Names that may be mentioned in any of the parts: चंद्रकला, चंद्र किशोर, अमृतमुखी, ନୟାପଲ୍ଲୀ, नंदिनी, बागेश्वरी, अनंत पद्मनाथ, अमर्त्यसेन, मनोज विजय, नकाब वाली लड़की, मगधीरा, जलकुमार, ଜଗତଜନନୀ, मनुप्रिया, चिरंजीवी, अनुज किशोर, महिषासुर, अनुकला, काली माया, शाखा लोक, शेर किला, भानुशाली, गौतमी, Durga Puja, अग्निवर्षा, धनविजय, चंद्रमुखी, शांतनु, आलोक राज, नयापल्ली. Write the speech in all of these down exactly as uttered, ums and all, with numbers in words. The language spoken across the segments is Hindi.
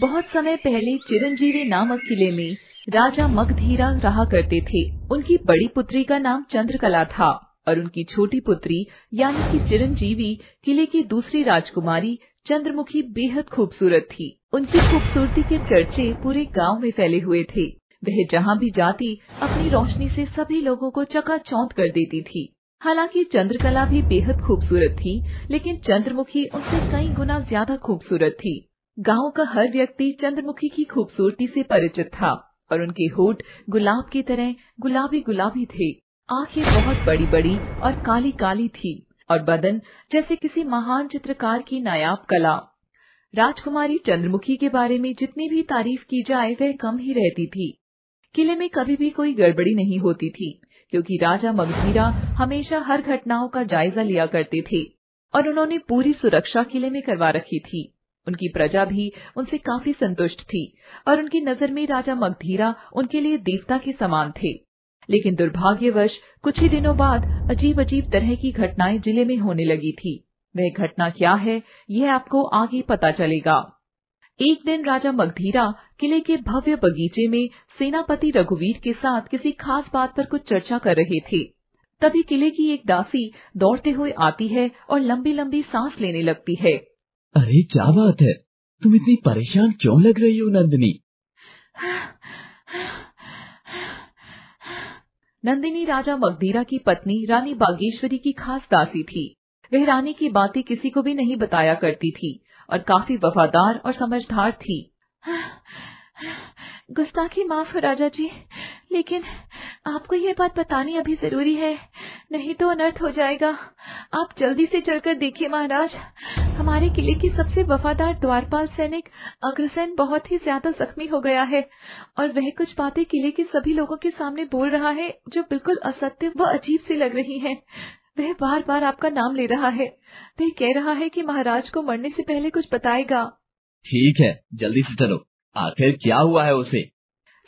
बहुत समय पहले चिरंजीवी नामक किले में राजा मगधीरा रहा करते थे। उनकी बड़ी पुत्री का नाम चंद्रकला था और उनकी छोटी पुत्री यानी कि चिरंजीवी किले की दूसरी राजकुमारी चंद्रमुखी बेहद खूबसूरत थी। उनकी खूबसूरती के चर्चे पूरे गांव में फैले हुए थे। वह जहां भी जाती अपनी रोशनी से सभी लोगों को चकाचौंध कर देती थी। हालांकि चंद्रकला भी बेहद खूबसूरत थी, लेकिन चंद्रमुखी उनसे कई गुना ज्यादा खूबसूरत थी। गांव का हर व्यक्ति चंद्रमुखी की खूबसूरती से परिचित था और उनके होठ गुलाब की तरह गुलाबी गुलाबी थे। आंखें बहुत बड़ी बड़ी और काली काली थी और बदन जैसे किसी महान चित्रकार की नायाब कला। राजकुमारी चंद्रमुखी के बारे में जितनी भी तारीफ की जाए वह कम ही रहती थी। किले में कभी भी कोई गड़बड़ी नहीं होती थी क्योंकि राजा मगधीरा हमेशा हर घटनाओं का जायजा लिया करते थे और उन्होंने पूरी सुरक्षा किले में करवा रखी थी। उनकी प्रजा भी उनसे काफी संतुष्ट थी और उनकी नजर में राजा मगधीरा उनके लिए देवता के समान थे। लेकिन दुर्भाग्यवश कुछ ही दिनों बाद अजीब अजीब तरह की घटनाएं जिले में होने लगी थी। वह घटना क्या है यह आपको आगे पता चलेगा। एक दिन राजा मगधीरा किले के भव्य बगीचे में सेनापति रघुवीर के साथ किसी खास बात पर कुछ चर्चा कर रहे थे। तभी किले की एक दासी दौड़ते हुए आती है और लंबी लंबी सांस लेने लगती है। अरे क्या बात है, तुम इतनी परेशान क्यों लग रही हो नंदिनी? नंदिनी राजा मगधीरा की पत्नी रानी बागेश्वरी की खास दासी थी। वह रानी की बातें किसी को भी नहीं बताया करती थी और काफी वफादार और समझदार थी। गुस्ताखी माफ हो राजा जी, लेकिन आपको ये बात बतानी अभी जरूरी है, नहीं तो अनर्थ हो जाएगा। आप जल्दी से चलकर देखिए महाराज, हमारे किले की सबसे वफादार द्वारपाल सैनिक अग्रसेन बहुत ही ज्यादा जख्मी हो गया है और वह कुछ बातें किले के सभी लोगों के सामने बोल रहा है जो बिल्कुल असत्य व अजीब सी लग रही है। वह बार बार आपका नाम ले रहा है। वह कह रहा है कि महाराज को मरने से पहले कुछ बताएगा। ठीक है, जल्दी से चलो, आखिर क्या हुआ है उसे?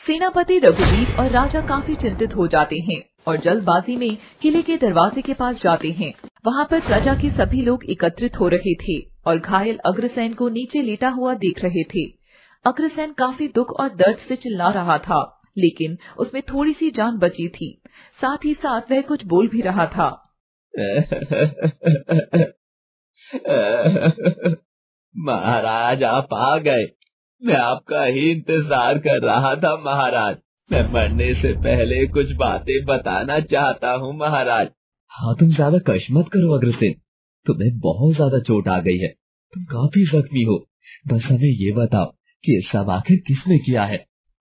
सेनापति रघुवीर और राजा काफी चिंतित हो जाते हैं और जल्दबाजी में किले के दरवाजे के पास जाते हैं। वहाँ पर प्रजा के सभी लोग एकत्रित हो रहे थे और घायल अग्रसेन को नीचे लेटा हुआ देख रहे थे। अग्रसेन काफी दुख और दर्द से चिल्ला रहा था, लेकिन उसमें थोड़ी सी जान बची थी। साथ ही साथ वह कुछ बोल भी रहा था। महाराज आप आ गए, मैं आपका ही इंतजार कर रहा था। महाराज मैं मरने से पहले कुछ बातें बताना चाहता हूँ महाराज। हाँ तुम ज्यादा कष्ट मत करो अग्रसेन, तुम्हें बहुत ज्यादा चोट आ गई है, तुम काफी जख्मी हो। बस हमें ये बताओ कि ये सब आखिर किसने किया है,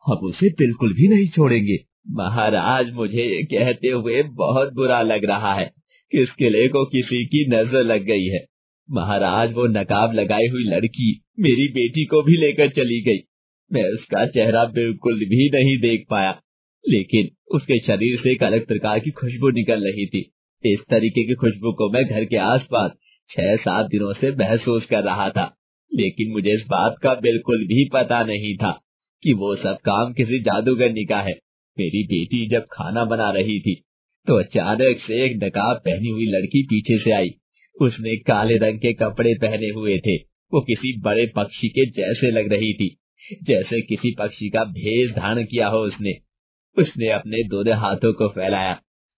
हम उसे बिल्कुल भी नहीं छोड़ेंगे। महाराज मुझे ये कहते हुए बहुत बुरा लग रहा है कि इस किले को किसी की नजर लग गई है। महाराज वो नकाब लगाई हुई लड़की मेरी बेटी को भी लेकर चली गई। मैं उसका चेहरा बिल्कुल भी नहीं देख पाया, लेकिन उसके शरीर से एक अलग प्रकार की खुशबू निकल रही थी। इस तरीके की खुशबू को मैं घर के आसपास छह सात दिनों से महसूस कर रहा था, लेकिन मुझे इस बात का बिल्कुल भी पता नहीं था कि वो सब काम किसी जादूगरनी का है। मेरी बेटी जब खाना बना रही थी तो अचानक से एक नकाब पहनी हुई लड़की पीछे से आई। उसने काले रंग के कपड़े पहने हुए थे, वो किसी बड़े पक्षी के जैसे लग रही थी, जैसे किसी पक्षी का भेष धारण किया हो उसने। उसने अपने दोनों हाथों को फैलाया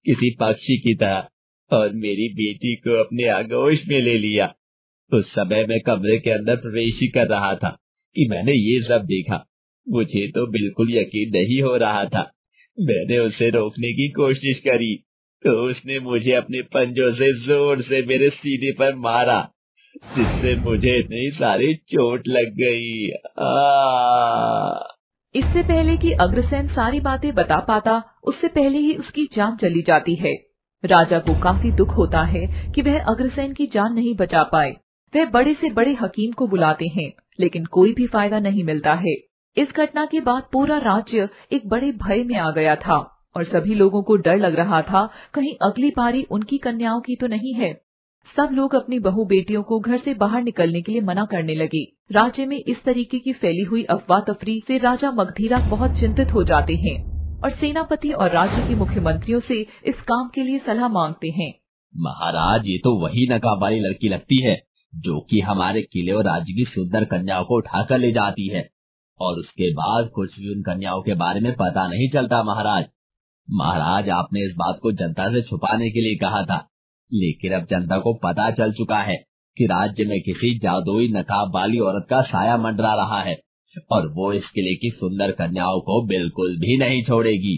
किसी पक्षी की तरह और मेरी बेटी को अपने आगोश में ले लिया। उस समय मैं कमरे के अंदर प्रवेश ही कर रहा था कि मैंने ये सब देखा। मुझे तो बिल्कुल यकीन नहीं हो रहा था। मैंने उसे रोकने की कोशिश करी तो उसने मुझे अपने पंजों से जोर से मेरे सीने पर मारा, जिससे मुझे इतनी सारी चोट लग गई। इससे पहले कि अग्रसेन सारी बातें बता पाता, उससे पहले ही उसकी जान चली जाती है। राजा को काफी दुख होता है कि वह अग्रसेन की जान नहीं बचा पाए। वह बड़े से बड़े हकीम को बुलाते हैं, लेकिन कोई भी फायदा नहीं मिलता है। इस घटना के बाद पूरा राज्य एक बड़े भय में आ गया था और सभी लोगों को डर लग रहा था कहीं अगली बारी उनकी कन्याओं की तो नहीं है। सब लोग अपनी बहू बेटियों को घर से बाहर निकलने के लिए मना करने लगे। राज्य में इस तरीके की फैली हुई अफवाह तफरी से राजा मगधीरा बहुत चिंतित हो जाते हैं और सेनापति और राज्य के मुख्यमंत्रियों से इस काम के लिए सलाह मांगते हैं। महाराज ये तो वही नकाब वाली लड़की लगती है जो कि हमारे किले और राज्य की सुंदर कन्याओं को उठाकर ले जाती है। और उसके बाद कुछ भी उन कन्याओं के बारे में पता नहीं चलता। महाराज महाराज आपने इस बात को जनता से छुपाने के लिए कहा था, लेकिन अब जनता को पता चल चुका है कि राज्य में किसी जादुई नकाब वाली औरत का साया मंडरा रहा है और वो इस किले की सुंदर कन्याओं को बिल्कुल भी नहीं छोड़ेगी।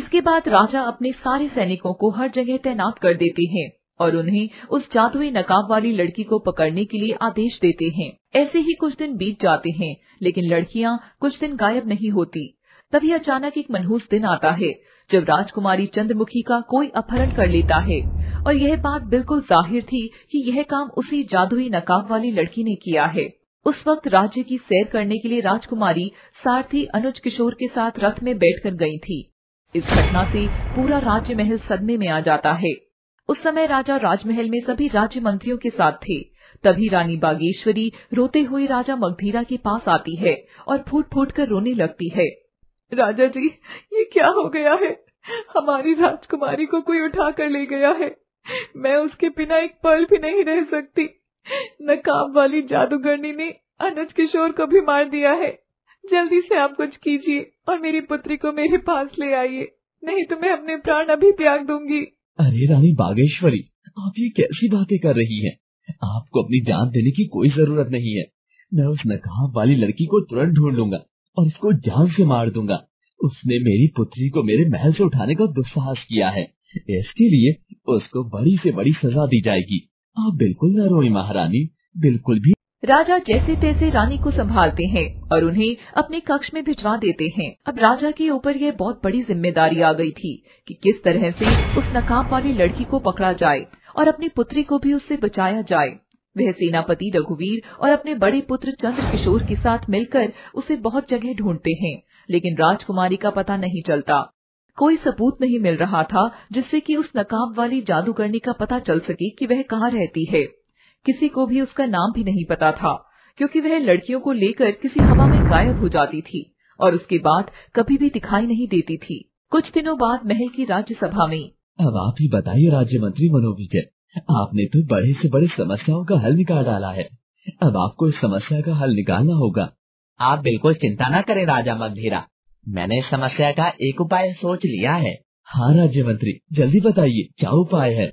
इसके बाद राजा अपने सारे सैनिकों को हर जगह तैनात कर देते हैं और उन्हें उस जादुई नकाब वाली लड़की को पकड़ने के लिए आदेश देते हैं। ऐसे ही कुछ दिन बीत जाते हैं, लेकिन लड़कियां कुछ दिन गायब नहीं होती। तभी अचानक एक मनहूस दिन आता है जब राजकुमारी चंद्रमुखी का कोई अपहरण कर लेता है और यह बात बिल्कुल जाहिर थी कि यह काम उसी जादुई नकाब वाली लड़की ने किया है। उस वक्त राज्य की सैर करने के लिए राजकुमारी सारथी अनुज किशोर के साथ रथ में बैठकर गई थी। इस घटना से पूरा राज्य महल सदमे में आ जाता है। उस समय राजा राजमहल में सभी राज्य मंत्रियों के साथ थे। तभी रानी बागेश्वरी रोते हुए राजा मगधीरा के पास आती है और फूट फूट कर रोने लगती है। राजा जी, ये क्या हो गया है? हमारी राजकुमारी को कोई उठा कर ले गया है। मैं उसके बिना एक पल भी नहीं रह सकती। नकाब वाली जादूगरनी ने अनुज किशोर को भी मार दिया है। जल्दी से आप कुछ कीजिए और मेरी पुत्री को मेरे पास ले आइए, नहीं तो मैं अपने प्राण अभी त्याग दूंगी। अरे रानी बागेश्वरी, आप ये कैसी बातें कर रही हैं? आपको अपनी जान देने की कोई जरूरत नहीं है। मैं उस नकाब वाली लड़की को तुरंत ढूंढ लूंगा और उसको जान से मार दूंगा। उसने मेरी पुत्री को मेरे महल से उठाने का दुस्साहस किया है, इसके लिए उसको बड़ी से बड़ी सजा दी जाएगी। आप बिल्कुल न रोई महारानी, बिल्कुल भी। राजा जैसे तैसे रानी को संभालते हैं और उन्हें अपने कक्ष में भिजवा देते हैं। अब राजा के ऊपर यह बहुत बड़ी जिम्मेदारी आ गई थी कि किस तरह से उस नकाब वाली लड़की को पकड़ा जाए और अपनी पुत्री को भी उससे बचाया जाए। वह सेनापति रघुवीर और अपने बड़े पुत्र चंद्र किशोर के साथ मिलकर उसे बहुत जगह ढूंढते हैं, लेकिन राजकुमारी का पता नहीं चलता। कोई सबूत नहीं मिल रहा था जिससे कि उस नकाब वाली जादूगरनी का पता चल सके कि वह कहाँ रहती है। किसी को भी उसका नाम भी नहीं पता था, क्योंकि वह लड़कियों को लेकर किसी हवा में गायब हो जाती थी और उसके बाद कभी भी दिखाई नहीं देती थी। कुछ दिनों बाद महल की राज्यसभा में, अब आप ही बताइए राज्य मंत्री मनोज विजय, आपने तो बड़े से बड़े समस्याओं का हल निकाल डाला है। अब आपको इस समस्या का हल निकालना होगा। आप बिल्कुल चिंता न करें राजा मगधीरा, मैंने इस समस्या का एक उपाय सोच लिया है। हाँ राज्य मंत्री, जल्दी बताइए क्या उपाय है।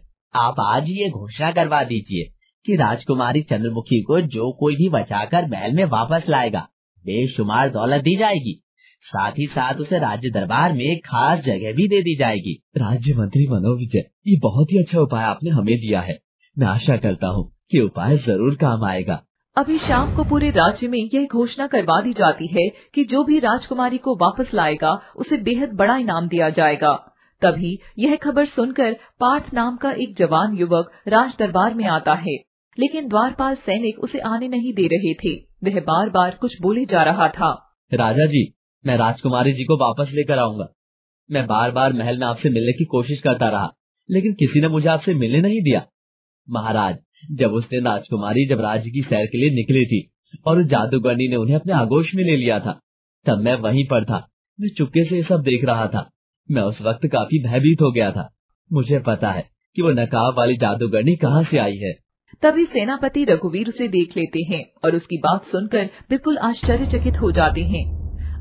आप आज ये घोषणा करवा दीजिए कि राजकुमारी चंद्रमुखी को जो कोई भी बचाकर महल में वापस लाएगा बेशुमार दौलत दी जाएगी, साथ ही साथ उसे राज्य दरबार में एक खास जगह भी दे दी जाएगी। राज्य मंत्री मनोज विजय, ये बहुत ही अच्छा उपाय आपने हमें दिया है। मैं आशा करता हूँ कि उपाय जरूर काम आएगा। अभी शाम को पूरे राज्य में यह घोषणा करवा दी जाती है कि जो भी राजकुमारी को वापस लाएगा उसे बेहद बड़ा इनाम दिया जाएगा। तभी यह खबर सुनकर पार्थ नाम का एक जवान युवक राज दरबार में आता है, लेकिन द्वारपाल सैनिक उसे आने नहीं दे रहे थे। वह बार बार कुछ बोले जा रहा था। राजा जी, मैं राजकुमारी जी को वापस लेकर आऊंगा। मैं बार बार महल में आपसे मिलने की कोशिश करता रहा, लेकिन किसी ने मुझे आपसे मिलने नहीं दिया। महाराज, जब उसने राजकुमारी जब राज्य की सैर के लिए निकली थी और उस जादूगरनी ने उन्हें अपने आगोश में ले लिया था, तब मैं वहीं पर था। मैं चुपके से सब देख रहा था। मैं उस वक्त काफी भयभीत हो गया था। मुझे पता है कि वो नकाब वाली जादूगरनी कहाँ से आई है। तभी सेनापति रघुवीर उसे देख लेते हैं और उसकी बात सुनकर बिल्कुल आश्चर्यचकित हो जाते हैं।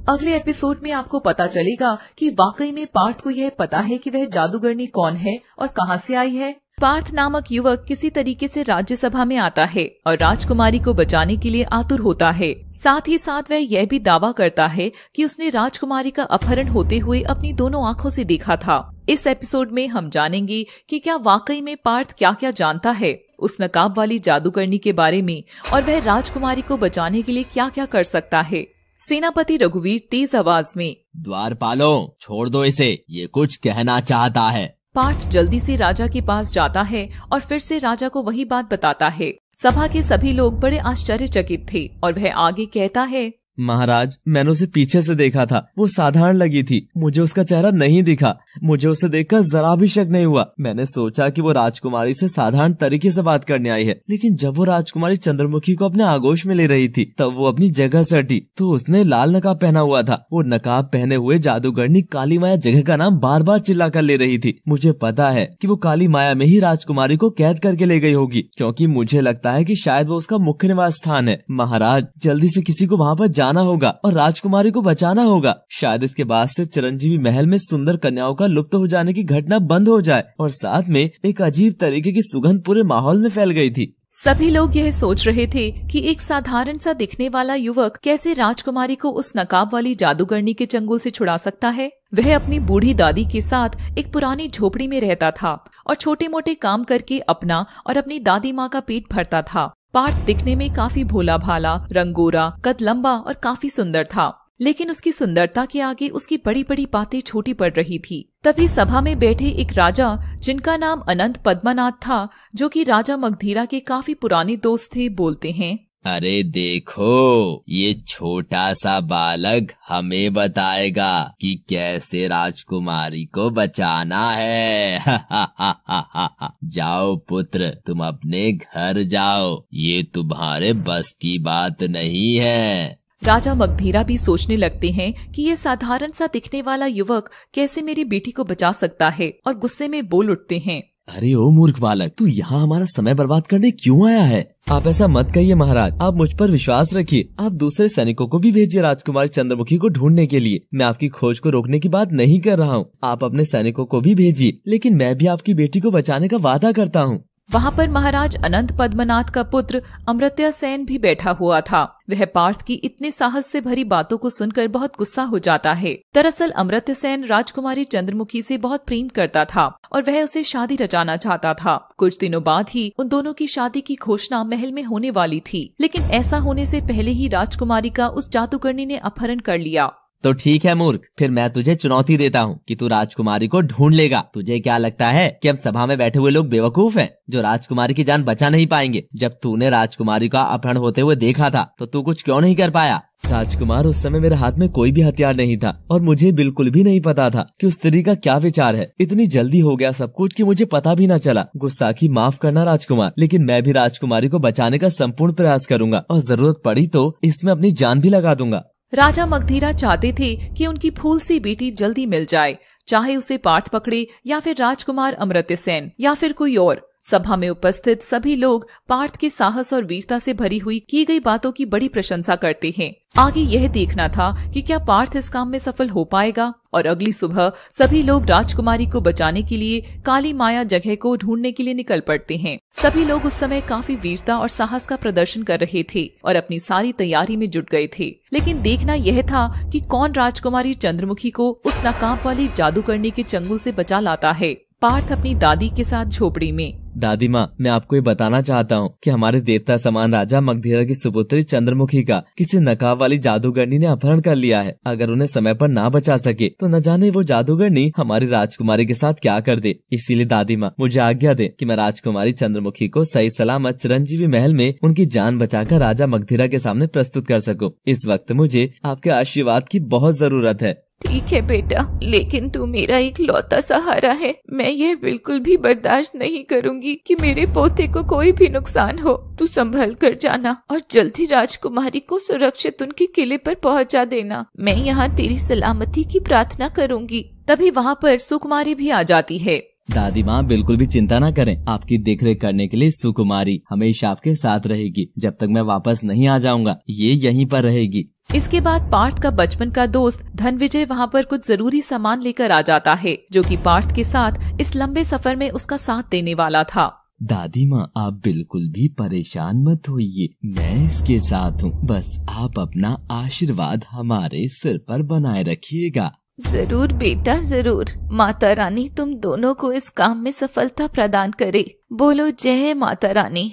अगले एपिसोड में आपको पता चलेगा कि वाकई में पार्थ को यह पता है कि वह जादूगरनी कौन है और कहां से आई है। पार्थ नामक युवक किसी तरीके से राज्यसभा में आता है और राजकुमारी को बचाने के लिए आतुर होता है। साथ ही साथ वह यह भी दावा करता है कि उसने राजकुमारी का अपहरण होते हुए अपनी दोनों आँखों से देखा था। इस एपिसोड में हम जानेंगे कि क्या वाकई में पार्थ क्या क्या जानता है उस नकाब वाली जादूगरनी के बारे में और वह राजकुमारी को बचाने के लिए क्या क्या कर सकता है। सेनापति रघुवीर तेज आवाज में, द्वारपालों, छोड़ दो इसे, ये कुछ कहना चाहता है। पार्थ जल्दी से राजा के पास जाता है और फिर से राजा को वही बात बताता है। सभा के सभी लोग बड़े आश्चर्यचकित थे और वह आगे कहता है, महाराज, मैंने उसे पीछे से देखा था। वो साधारण लगी थी, मुझे उसका चेहरा नहीं दिखा। मुझे उसे देखकर जरा भी शक नहीं हुआ। मैंने सोचा कि वो राजकुमारी से साधारण तरीके से बात करने आई है, लेकिन जब वो राजकुमारी चंद्रमुखी को अपने आगोश में ले रही थी तब वो अपनी जगह से हटी तो उसने लाल नकाब पहना हुआ था। वो नकाब पहने हुए जादूगरनी काली माया जगह का नाम बार बार चिल्ला कर ले रही थी। मुझे पता है कि वो काली माया में ही राजकुमारी को कैद करके ले गई होगी, क्योंकि मुझे लगता है कि शायद वो उसका मुख्य निवास स्थान है। महाराज, जल्दी से किसी को वहाँ पर जाना होगा और राजकुमारी को बचाना होगा। शायद इसके बाद से चिरंजीवी महल में सुंदर कन्याओं का लुप्त हो जाने की घटना बंद हो जाए। और साथ में एक अजीब तरीके की सुगंध पूरे माहौल में फैल गई थी। सभी लोग यह सोच रहे थे कि एक साधारण सा दिखने वाला युवक कैसे राजकुमारी को उस नकाब वाली जादूगरनी के चंगुल से छुड़ा सकता है। वह अपनी बूढ़ी दादी के साथ एक पुरानी झोपड़ी में रहता था और छोटे मोटे काम करके अपना और अपनी दादी माँ का पेट भरता था। पार्थ दिखने में काफी भोला भाला, रंगोरा, कद लंबा और काफी सुंदर था, लेकिन उसकी सुंदरता के आगे उसकी बड़ी बड़ी बातें छोटी पड़ रही थी। तभी सभा में बैठे एक राजा, जिनका नाम अनंत पद्मनाथ था, जो कि राजा मगधीरा के काफी पुराने दोस्त थे, बोलते हैं, अरे देखो, ये छोटा सा बालक हमें बताएगा कि कैसे राजकुमारी को बचाना है। हा हा हा हा हा। जाओ पुत्र, तुम अपने घर जाओ, ये तुम्हारे बस की बात नहीं है। राजा मगधीरा भी सोचने लगते हैं कि ये साधारण सा दिखने वाला युवक कैसे मेरी बेटी को बचा सकता है, और गुस्से में बोल उठते हैं, अरे ओ मूर्ख बालक, तू यहाँ हमारा समय बर्बाद करने क्यों आया है? आप ऐसा मत कहिए महाराज, आप मुझ पर विश्वास रखिए। आप दूसरे सैनिकों को भी भेजिए राजकुमारी चंद्रमुखी को ढूंढने के लिए। मैं आपकी खोज को रोकने की बात नहीं कर रहा हूँ, आप अपने सैनिकों को भी भेजिए, लेकिन मैं भी आपकी बेटी को बचाने का वादा करता हूँ। वहाँ पर महाराज अनंत पद्मनाथ का पुत्र अमर्त्यसेन भी बैठा हुआ था। वह पार्थ की इतने साहस से भरी बातों को सुनकर बहुत गुस्सा हो जाता है। दरअसल अमर्त्यसेन राजकुमारी चंद्रमुखी से बहुत प्रेम करता था और वह उसे शादी रचाना चाहता था। कुछ दिनों बाद ही उन दोनों की शादी की घोषणा महल में होने वाली थी, लेकिन ऐसा होने से पहले ही राजकुमारी का उस जादूगरनी ने अपहरण कर लिया। तो ठीक है मूर्ख, फिर मैं तुझे चुनौती देता हूँ कि तू राजकुमारी को ढूंढ लेगा। तुझे क्या लगता है कि हम सभा में बैठे हुए लोग बेवकूफ हैं, जो राजकुमारी की जान बचा नहीं पाएंगे? जब तूने राजकुमारी का अपहरण होते हुए देखा था तो तू कुछ क्यों नहीं कर पाया? राजकुमार, उस समय मेरे हाथ में कोई भी हथियार नहीं था और मुझे बिल्कुल भी नहीं पता था कि उस स्त्री का क्या विचार है। इतनी जल्दी हो गया सब कुछ कि मुझे पता भी न चला। गुस्ताखी माफ करना राजकुमार, लेकिन मैं भी राजकुमारी को बचाने का संपूर्ण प्रयास करूंगा और जरूरत पड़ी तो इसमें अपनी जान भी लगा दूंगा। राजा मगधीरा चाहते थे कि उनकी फूल सी बेटी जल्दी मिल जाए, चाहे उसे पार्थ पकड़े या फिर राजकुमार अमर्त्यसेन या फिर कोई और। सभा में उपस्थित सभी लोग पार्थ के साहस और वीरता से भरी हुई की गई बातों की बड़ी प्रशंसा करते हैं। आगे यह देखना था कि क्या पार्थ इस काम में सफल हो पाएगा। और अगली सुबह सभी लोग राजकुमारी को बचाने के लिए काली माया जगह को ढूंढने के लिए निकल पड़ते हैं। सभी लोग उस समय काफी वीरता और साहस का प्रदर्शन कर रहे थे और अपनी सारी तैयारी में जुट गए थे, लेकिन देखना यह था कि कौन राजकुमारी चंद्रमुखी को उस नकाब वाली जादूगरनी के चंगुल से बचा लाता है। पार्थ अपनी दादी के साथ झोपड़ी में। दादी माँ, मैं आपको ये बताना चाहता हूँ कि हमारे देवता समान राजा मगधीरा की सुपुत्री चंद्रमुखी का किसी नकाब वाली जादूगरनी ने अपहरण कर लिया है। अगर उन्हें समय पर ना बचा सके तो न जाने वो जादूगरनी हमारी राजकुमारी के साथ क्या कर दे। इसीलिए दादी माँ, मुझे आज्ञा दे कि मैं राजकुमारी चंद्रमुखी को सही सलामत चिरंजीवी महल में उनकी जान बचाकर राजा मगधीरा के सामने प्रस्तुत कर सकूँ। इस वक्त मुझे आपके आशीर्वाद की बहुत जरूरत है। ठीक है बेटा, लेकिन तू मेरा एक लौता सहारा है। मैं यह बिल्कुल भी बर्दाश्त नहीं करूंगी कि मेरे पोते को कोई भी नुकसान हो। तू संभल कर जाना और जल्दी राजकुमारी को सुरक्षित उनके किले पर पहुंचा देना। मैं यहाँ तेरी सलामती की प्रार्थना करूंगी। तभी वहाँ पर सुकुमारी भी आ जाती है। दादी माँ, बिल्कुल भी चिंता ना करें, आपकी देखरेख करने के लिए सुकुमारी हमेशा आपके साथ रहेगी। जब तक मैं वापस नहीं आ जाऊँगा, ये यहीं पर रहेगी। इसके बाद पार्थ का बचपन का दोस्त धनविजय वहाँ पर कुछ जरूरी सामान लेकर आ जाता है, जो कि पार्थ के साथ इस लंबे सफर में उसका साथ देने वाला था। दादी माँ, आप बिल्कुल भी परेशान मत होइए, मैं इसके साथ हूँ। बस आप अपना आशीर्वाद हमारे सिर पर बनाए रखिएगा। जरूर बेटा, जरूर। माता रानी तुम दोनों को इस काम में सफलता प्रदान करे। बोलो जय माता रानी।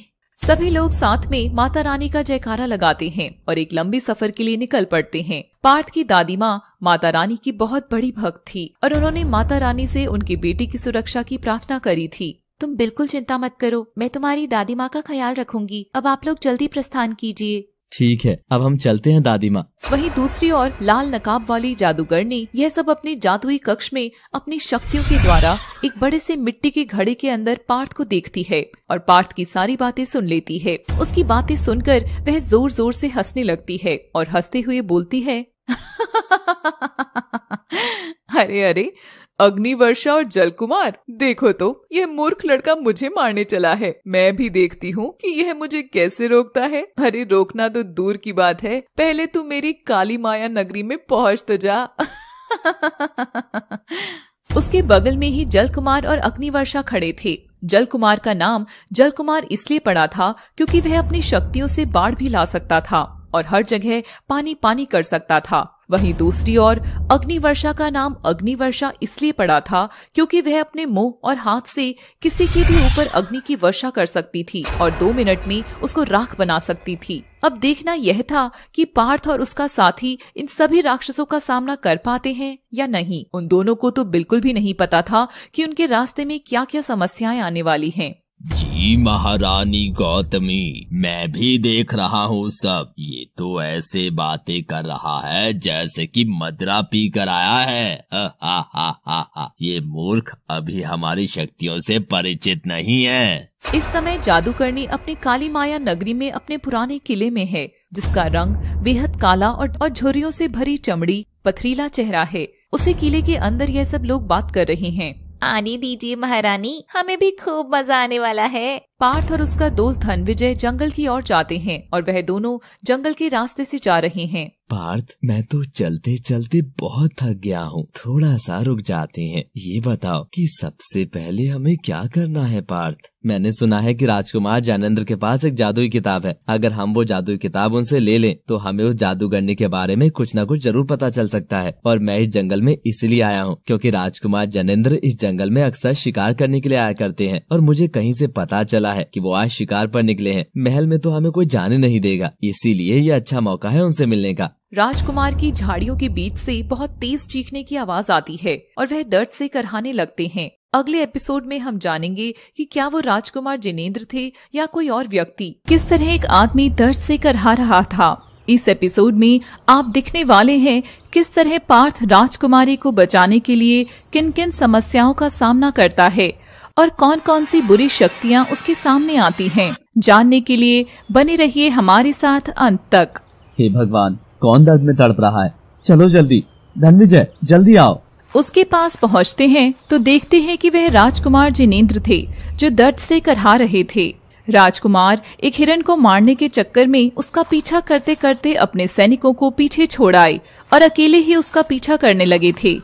सभी लोग साथ में माता रानी का जयकारा लगाते हैं और एक लंबी सफर के लिए निकल पड़ते हैं। पार्थ की दादी माँ माता रानी की बहुत बड़ी भक्त थी और उन्होंने माता रानी से उनकी बेटी की सुरक्षा की प्रार्थना करी थी। तुम बिल्कुल चिंता मत करो, मैं तुम्हारी दादी माँ का ख्याल रखूंगी। अब आप लोग जल्दी प्रस्थान कीजिए। ठीक है, अब हम चलते हैं दादी माँ। वहीं दूसरी ओर लाल नकाब वाली जादूगरनी यह सब अपने जादुई कक्ष में अपनी शक्तियों के द्वारा एक बड़े से मिट्टी के घड़े के अंदर पार्थ को देखती है और पार्थ की सारी बातें सुन लेती है। उसकी बातें सुनकर वह जोर जोर से हंसने लगती है और हंसते हुए बोलती है अरे अरे, अग्निवर्षा और जलकुमार, देखो तो यह मूर्ख लड़का मुझे मारने चला है। मैं भी देखती हूँ कि यह मुझे कैसे रोकता है। अरे रोकना तो दूर की बात है, पहले तू मेरी काली माया नगरी में पहुँच तो जा। उसके बगल में ही जलकुमार और अग्निवर्षा खड़े थे। जलकुमार का नाम जलकुमार इसलिए पड़ा था क्योंकि वह अपनी शक्तियों से बाढ़ भी ला सकता था और हर जगह पानी पानी कर सकता था। वहीं दूसरी ओर अग्निवर्षा का नाम अग्निवर्षा इसलिए पड़ा था क्योंकि वह अपने मुंह और हाथ से किसी के भी ऊपर अग्नि की वर्षा कर सकती थी और दो मिनट में उसको राख बना सकती थी। अब देखना यह था कि पार्थ और उसका साथी इन सभी राक्षसों का सामना कर पाते हैं या नहीं। उन दोनों को तो बिल्कुल भी नहीं पता था कि उनके रास्ते में क्या क्या समस्याएं आने वाली हैं। जी महारानी गौतमी, मैं भी देख रहा हूँ सब। ये तो ऐसे बातें कर रहा है जैसे कि मदरा पी कर आया है। हा हा हा हा हा। ये मूर्ख अभी हमारी शक्तियों से परिचित नहीं है। इस समय जादूगरनी अपनी काली माया नगरी में अपने पुराने किले में है, जिसका रंग बेहद काला और झुर्रियों से भरी चमड़ी, पथरीला चेहरा है। उसी किले के अंदर यह सब लोग बात कर रहे हैं। आने दीजिए महारानी, हमें भी खूब मजा आने वाला है। पार्थ और उसका दोस्त धनविजय जंगल की ओर जाते हैं और वह दोनों जंगल के रास्ते से जा रहे हैं। पार्थ, मैं तो चलते चलते बहुत थक गया हूँ, थोड़ा सा रुक जाते हैं। ये बताओ कि सबसे पहले हमें क्या करना है? पार्थ, मैंने सुना है कि राजकुमार जिनेन्द्र के पास एक जादुई किताब है। अगर हम वो जादुई किताब उनसे ले लें तो हमें उस जादूगरनी के बारे में कुछ न कुछ जरूर पता चल सकता है। और मैं इस जंगल में इसलिए आया हूँ क्योंकि राजकुमार जिनेन्द्र इस जंगल में अक्सर शिकार करने के लिए आया करते हैं और मुझे कहीं से पता चला है कि वो आज शिकार पर निकले हैं। महल में तो हमें कोई जाने नहीं देगा, इसीलिए ये अच्छा मौका है उनसे मिलने का। राजकुमार की झाड़ियों के बीच से बहुत तेज चीखने की आवाज आती है और वह दर्द से करहाने लगते हैं। अगले एपिसोड में हम जानेंगे कि क्या वो राजकुमार जिनेन्द्र थे या कोई और व्यक्ति। किस तरह एक आदमी दर्द से करहा रहा था। इस एपिसोड में आप देखने वाले हैं किस तरह पार्थ राजकुमारी को बचाने के लिए किन किन समस्याओं का सामना करता है और कौन कौन सी बुरी शक्तियाँ उसके सामने आती हैं। जानने के लिए बने रहिए हमारे साथ अंत तक। हे भगवान, कौन दर्द में तड़प रहा है? चलो जल्दी, धनविजय जल्दी आओ। उसके पास पहुँचते हैं तो देखते हैं कि वह राजकुमार जिनेन्द्र थे जो दर्द से करहा रहे थे। राजकुमार एक हिरण को मारने के चक्कर में उसका पीछा करते करते अपने सैनिकों को पीछे छोड़ आए और अकेले ही उसका पीछा करने लगे थे।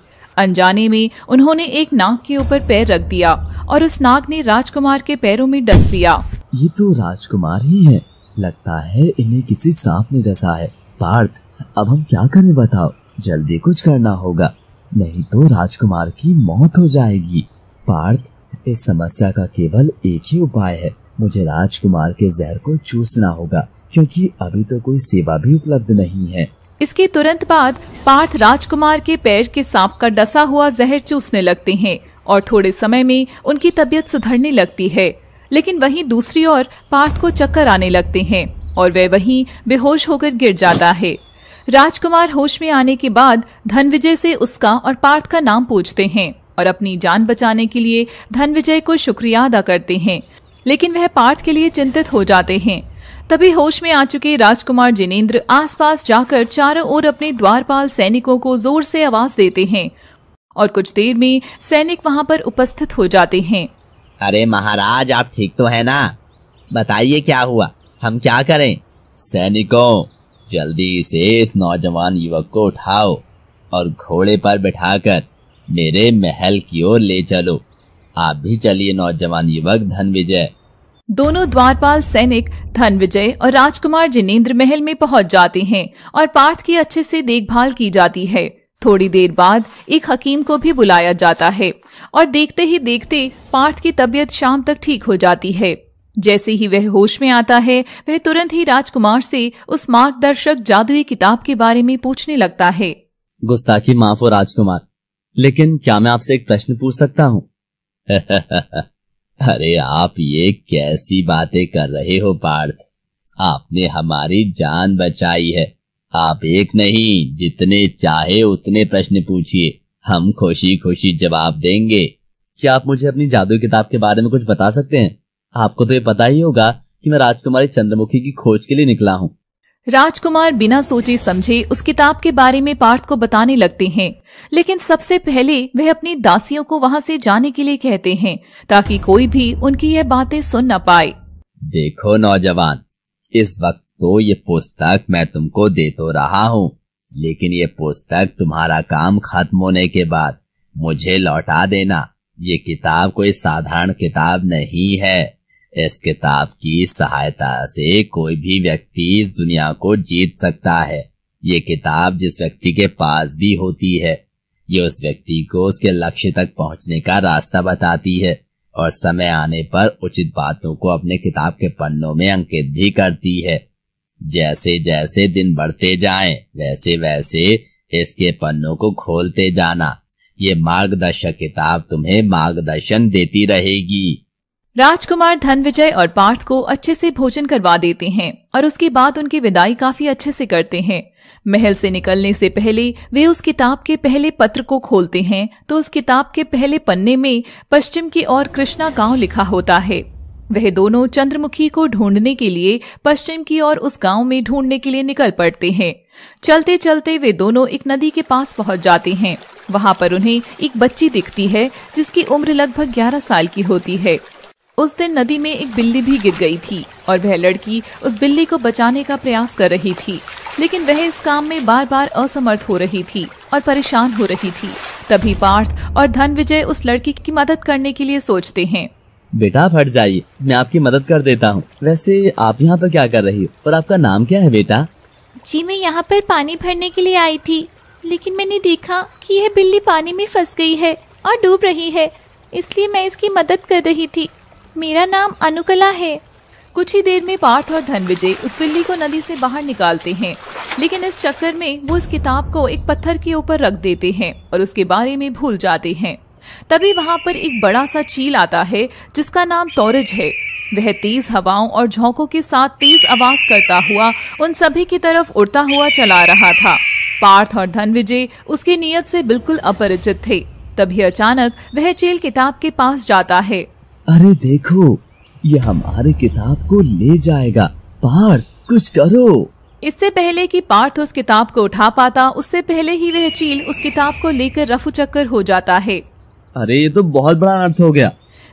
अनजाने में उन्होंने एक नाग के ऊपर पैर रख दिया और उस नाग ने राजकुमार के पैरों में डस लिया। ये तो राजकुमार ही है, लगता है इन्हें किसी सांप ने डसा है। पार्थ, अब हम क्या करें बताओ? जल्दी कुछ करना होगा, नहीं तो राजकुमार की मौत हो जाएगी। पार्थ, इस समस्या का केवल एक ही उपाय है, मुझे राजकुमार के जहर को चूसना होगा क्योंकि अभी तो कोई सेवा भी उपलब्ध नहीं है। इसके तुरंत बाद पार्थ राजकुमार के पैर के सांप का डसा हुआ जहर चूसने लगते हैं और थोड़े समय में उनकी तबीयत सुधरने लगती है। लेकिन वहीं दूसरी ओर पार्थ को चक्कर आने लगते हैं और वह वहीं बेहोश होकर गिर जाता है। राजकुमार होश में आने के बाद धनविजय से उसका और पार्थ का नाम पूछते हैं और अपनी जान बचाने के लिए धनविजय को शुक्रिया अदा करते हैं, लेकिन वह पार्थ के लिए चिंतित हो जाते हैं। तभी होश में आ चुके राजकुमार जिनेन्द्र आसपास जाकर चारों ओर अपने द्वारपाल सैनिकों को जोर से आवाज देते हैं और कुछ देर में सैनिक वहां पर उपस्थित हो जाते हैं। अरे महाराज, आप ठीक तो है ना? बताइए क्या हुआ, हम क्या करें? सैनिकों, जल्दी से इस नौजवान युवक को उठाओ और घोड़े पर बिठाकर मेरे महल की ओर ले चलो। आप भी चलिए नौजवान युवक धनविजय। दोनों द्वारपाल सैनिक धनविजय और राजकुमार जिनेन्द्र महल में पहुंच जाते हैं और पार्थ की अच्छे से देखभाल की जाती है। थोड़ी देर बाद एक हकीम को भी बुलाया जाता है और देखते ही देखते पार्थ की तबीयत शाम तक ठीक हो जाती है। जैसे ही वह होश में आता है, वह तुरंत ही राजकुमार से उस मार्गदर्शक जादुई किताब के बारे में पूछने लगता है। गुस्ताखी माफ हो राजकुमार, लेकिन क्या मैं आपसे एक प्रश्न पूछ सकता हूँ? अरे आप ये कैसी बातें कर रहे हो पार्थ, आपने हमारी जान बचाई है। आप एक नहीं, जितने चाहे उतने प्रश्न पूछिए, हम खुशी खुशी जवाब देंगे। क्या आप मुझे अपनी जादू किताब के बारे में कुछ बता सकते हैं? आपको तो ये पता ही होगा कि मैं राजकुमारी चंद्रमुखी की खोज के लिए निकला हूँ। राजकुमार बिना सोचे समझे उस किताब के बारे में पार्थ को बताने लगते हैं, लेकिन सबसे पहले वह अपनी दासियों को वहां से जाने के लिए कहते हैं ताकि कोई भी उनकी यह बातें सुन न पाए। देखो नौजवान, इस वक्त तो ये पुस्तक मैं तुमको दे तो रहा हूँ, लेकिन ये पुस्तक तुम्हारा काम खत्म होने के बाद मुझे लौटा देना। ये किताब कोई साधारण किताब नहीं है। इस किताब की सहायता से कोई भी व्यक्ति इस दुनिया को जीत सकता है। ये किताब जिस व्यक्ति के पास भी होती है, ये उस व्यक्ति को उसके लक्ष्य तक पहुंचने का रास्ता बताती है और समय आने पर उचित बातों को अपने किताब के पन्नों में अंकित भी करती है। जैसे जैसे दिन बढ़ते जाएं, वैसे वैसे इसके पन्नों को खोलते जाना। ये मार्गदर्शक किताब तुम्हें मार्गदर्शन देती रहेगी। राजकुमार धनविजय और पार्थ को अच्छे से भोजन करवा देते हैं और उसके बाद उनकी विदाई काफी अच्छे से करते हैं। महल से निकलने से पहले वे उस किताब के पहले पत्र को खोलते हैं तो उस किताब के पहले पन्ने में पश्चिम की ओर कृष्णा गांव लिखा होता है। वह दोनों चंद्रमुखी को ढूंढने के लिए पश्चिम की ओर उस गांव में ढूंढने के लिए निकल पड़ते हैं। चलते चलते वे दोनों एक नदी के पास पहुंच जाते हैं। वहां पर उन्हें एक बच्ची दिखती है जिसकी उम्र लगभग ग्यारह साल की होती है। उस दिन नदी में एक बिल्ली भी गिर गई थी और वह लड़की उस बिल्ली को बचाने का प्रयास कर रही थी, लेकिन वह इस काम में बार बार असमर्थ हो रही थी और परेशान हो रही थी। तभी पार्थ और धनविजय उस लड़की की मदद करने के लिए सोचते हैं। बेटा आप हट जाइए, मैं आपकी मदद कर देता हूँ। वैसे आप यहाँ पर क्या कर रही हो और आपका नाम क्या है बेटा? जी मैं यहाँ पर पानी भरने के लिए आई थी, लेकिन मैंने देखा कि यह बिल्ली पानी में फंस गई है और डूब रही है, इसलिए मैं इसकी मदद कर रही थी। मेरा नाम अनुकला है। कुछ ही देर में पार्थ और धनविजय उस बिल्ली को नदी से बाहर निकालते हैं, लेकिन इस चक्कर में वो इस किताब को एक पत्थर के ऊपर रख देते हैं और उसके बारे में भूल जाते हैं। तभी वहाँ पर एक बड़ा सा चील आता है जिसका नाम तोरज है। वह तेज हवाओं और झोंकों के साथ तेज आवाज करता हुआ उन सभी की तरफ उड़ता हुआ चला रहा था। पार्थ और धनविजय उसकी नीयत से बिल्कुल अपरिचित थे। तभी अचानक वह चील किताब के पास जाता है। अरे देखो, ये हमारे किताब को ले जाएगा। पार्थ कुछ करो। इससे पहले कि पार्थ उस किताब को उठा पाता, उससे पहले ही वह चील उस किताब को लेकर रफू चक्कर हो जाता है। अरे ये तो बहुत बड़ा अनर्थ हो गया।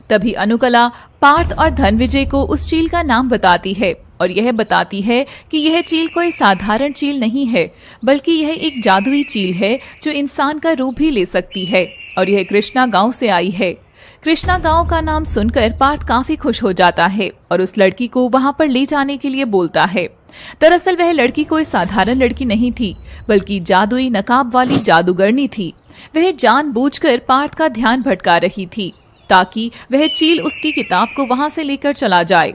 तभी अनुकला पार्थ और धनविजय को उस चील का नाम बताती है और यह बताती है कि यह चील कोई साधारण चील नहीं है, बल्कि यह एक जादुई चील है जो इंसान का रूप भी ले सकती है और यह कृष्णा गांव से आई है। कृष्णा गांव का नाम सुनकर पार्थ काफी खुश हो जाता है और उस लड़की को वहां पर ले जाने के लिए बोलता है। दरअसल वह लड़की कोई साधारण लड़की नहीं थी, बल्कि जादुई नकाब वाली जादूगरनी थी। वह जानबूझकर पार्थ का ध्यान भटका रही थी ताकि वह चील उसकी किताब को वहां से लेकर चला जाए।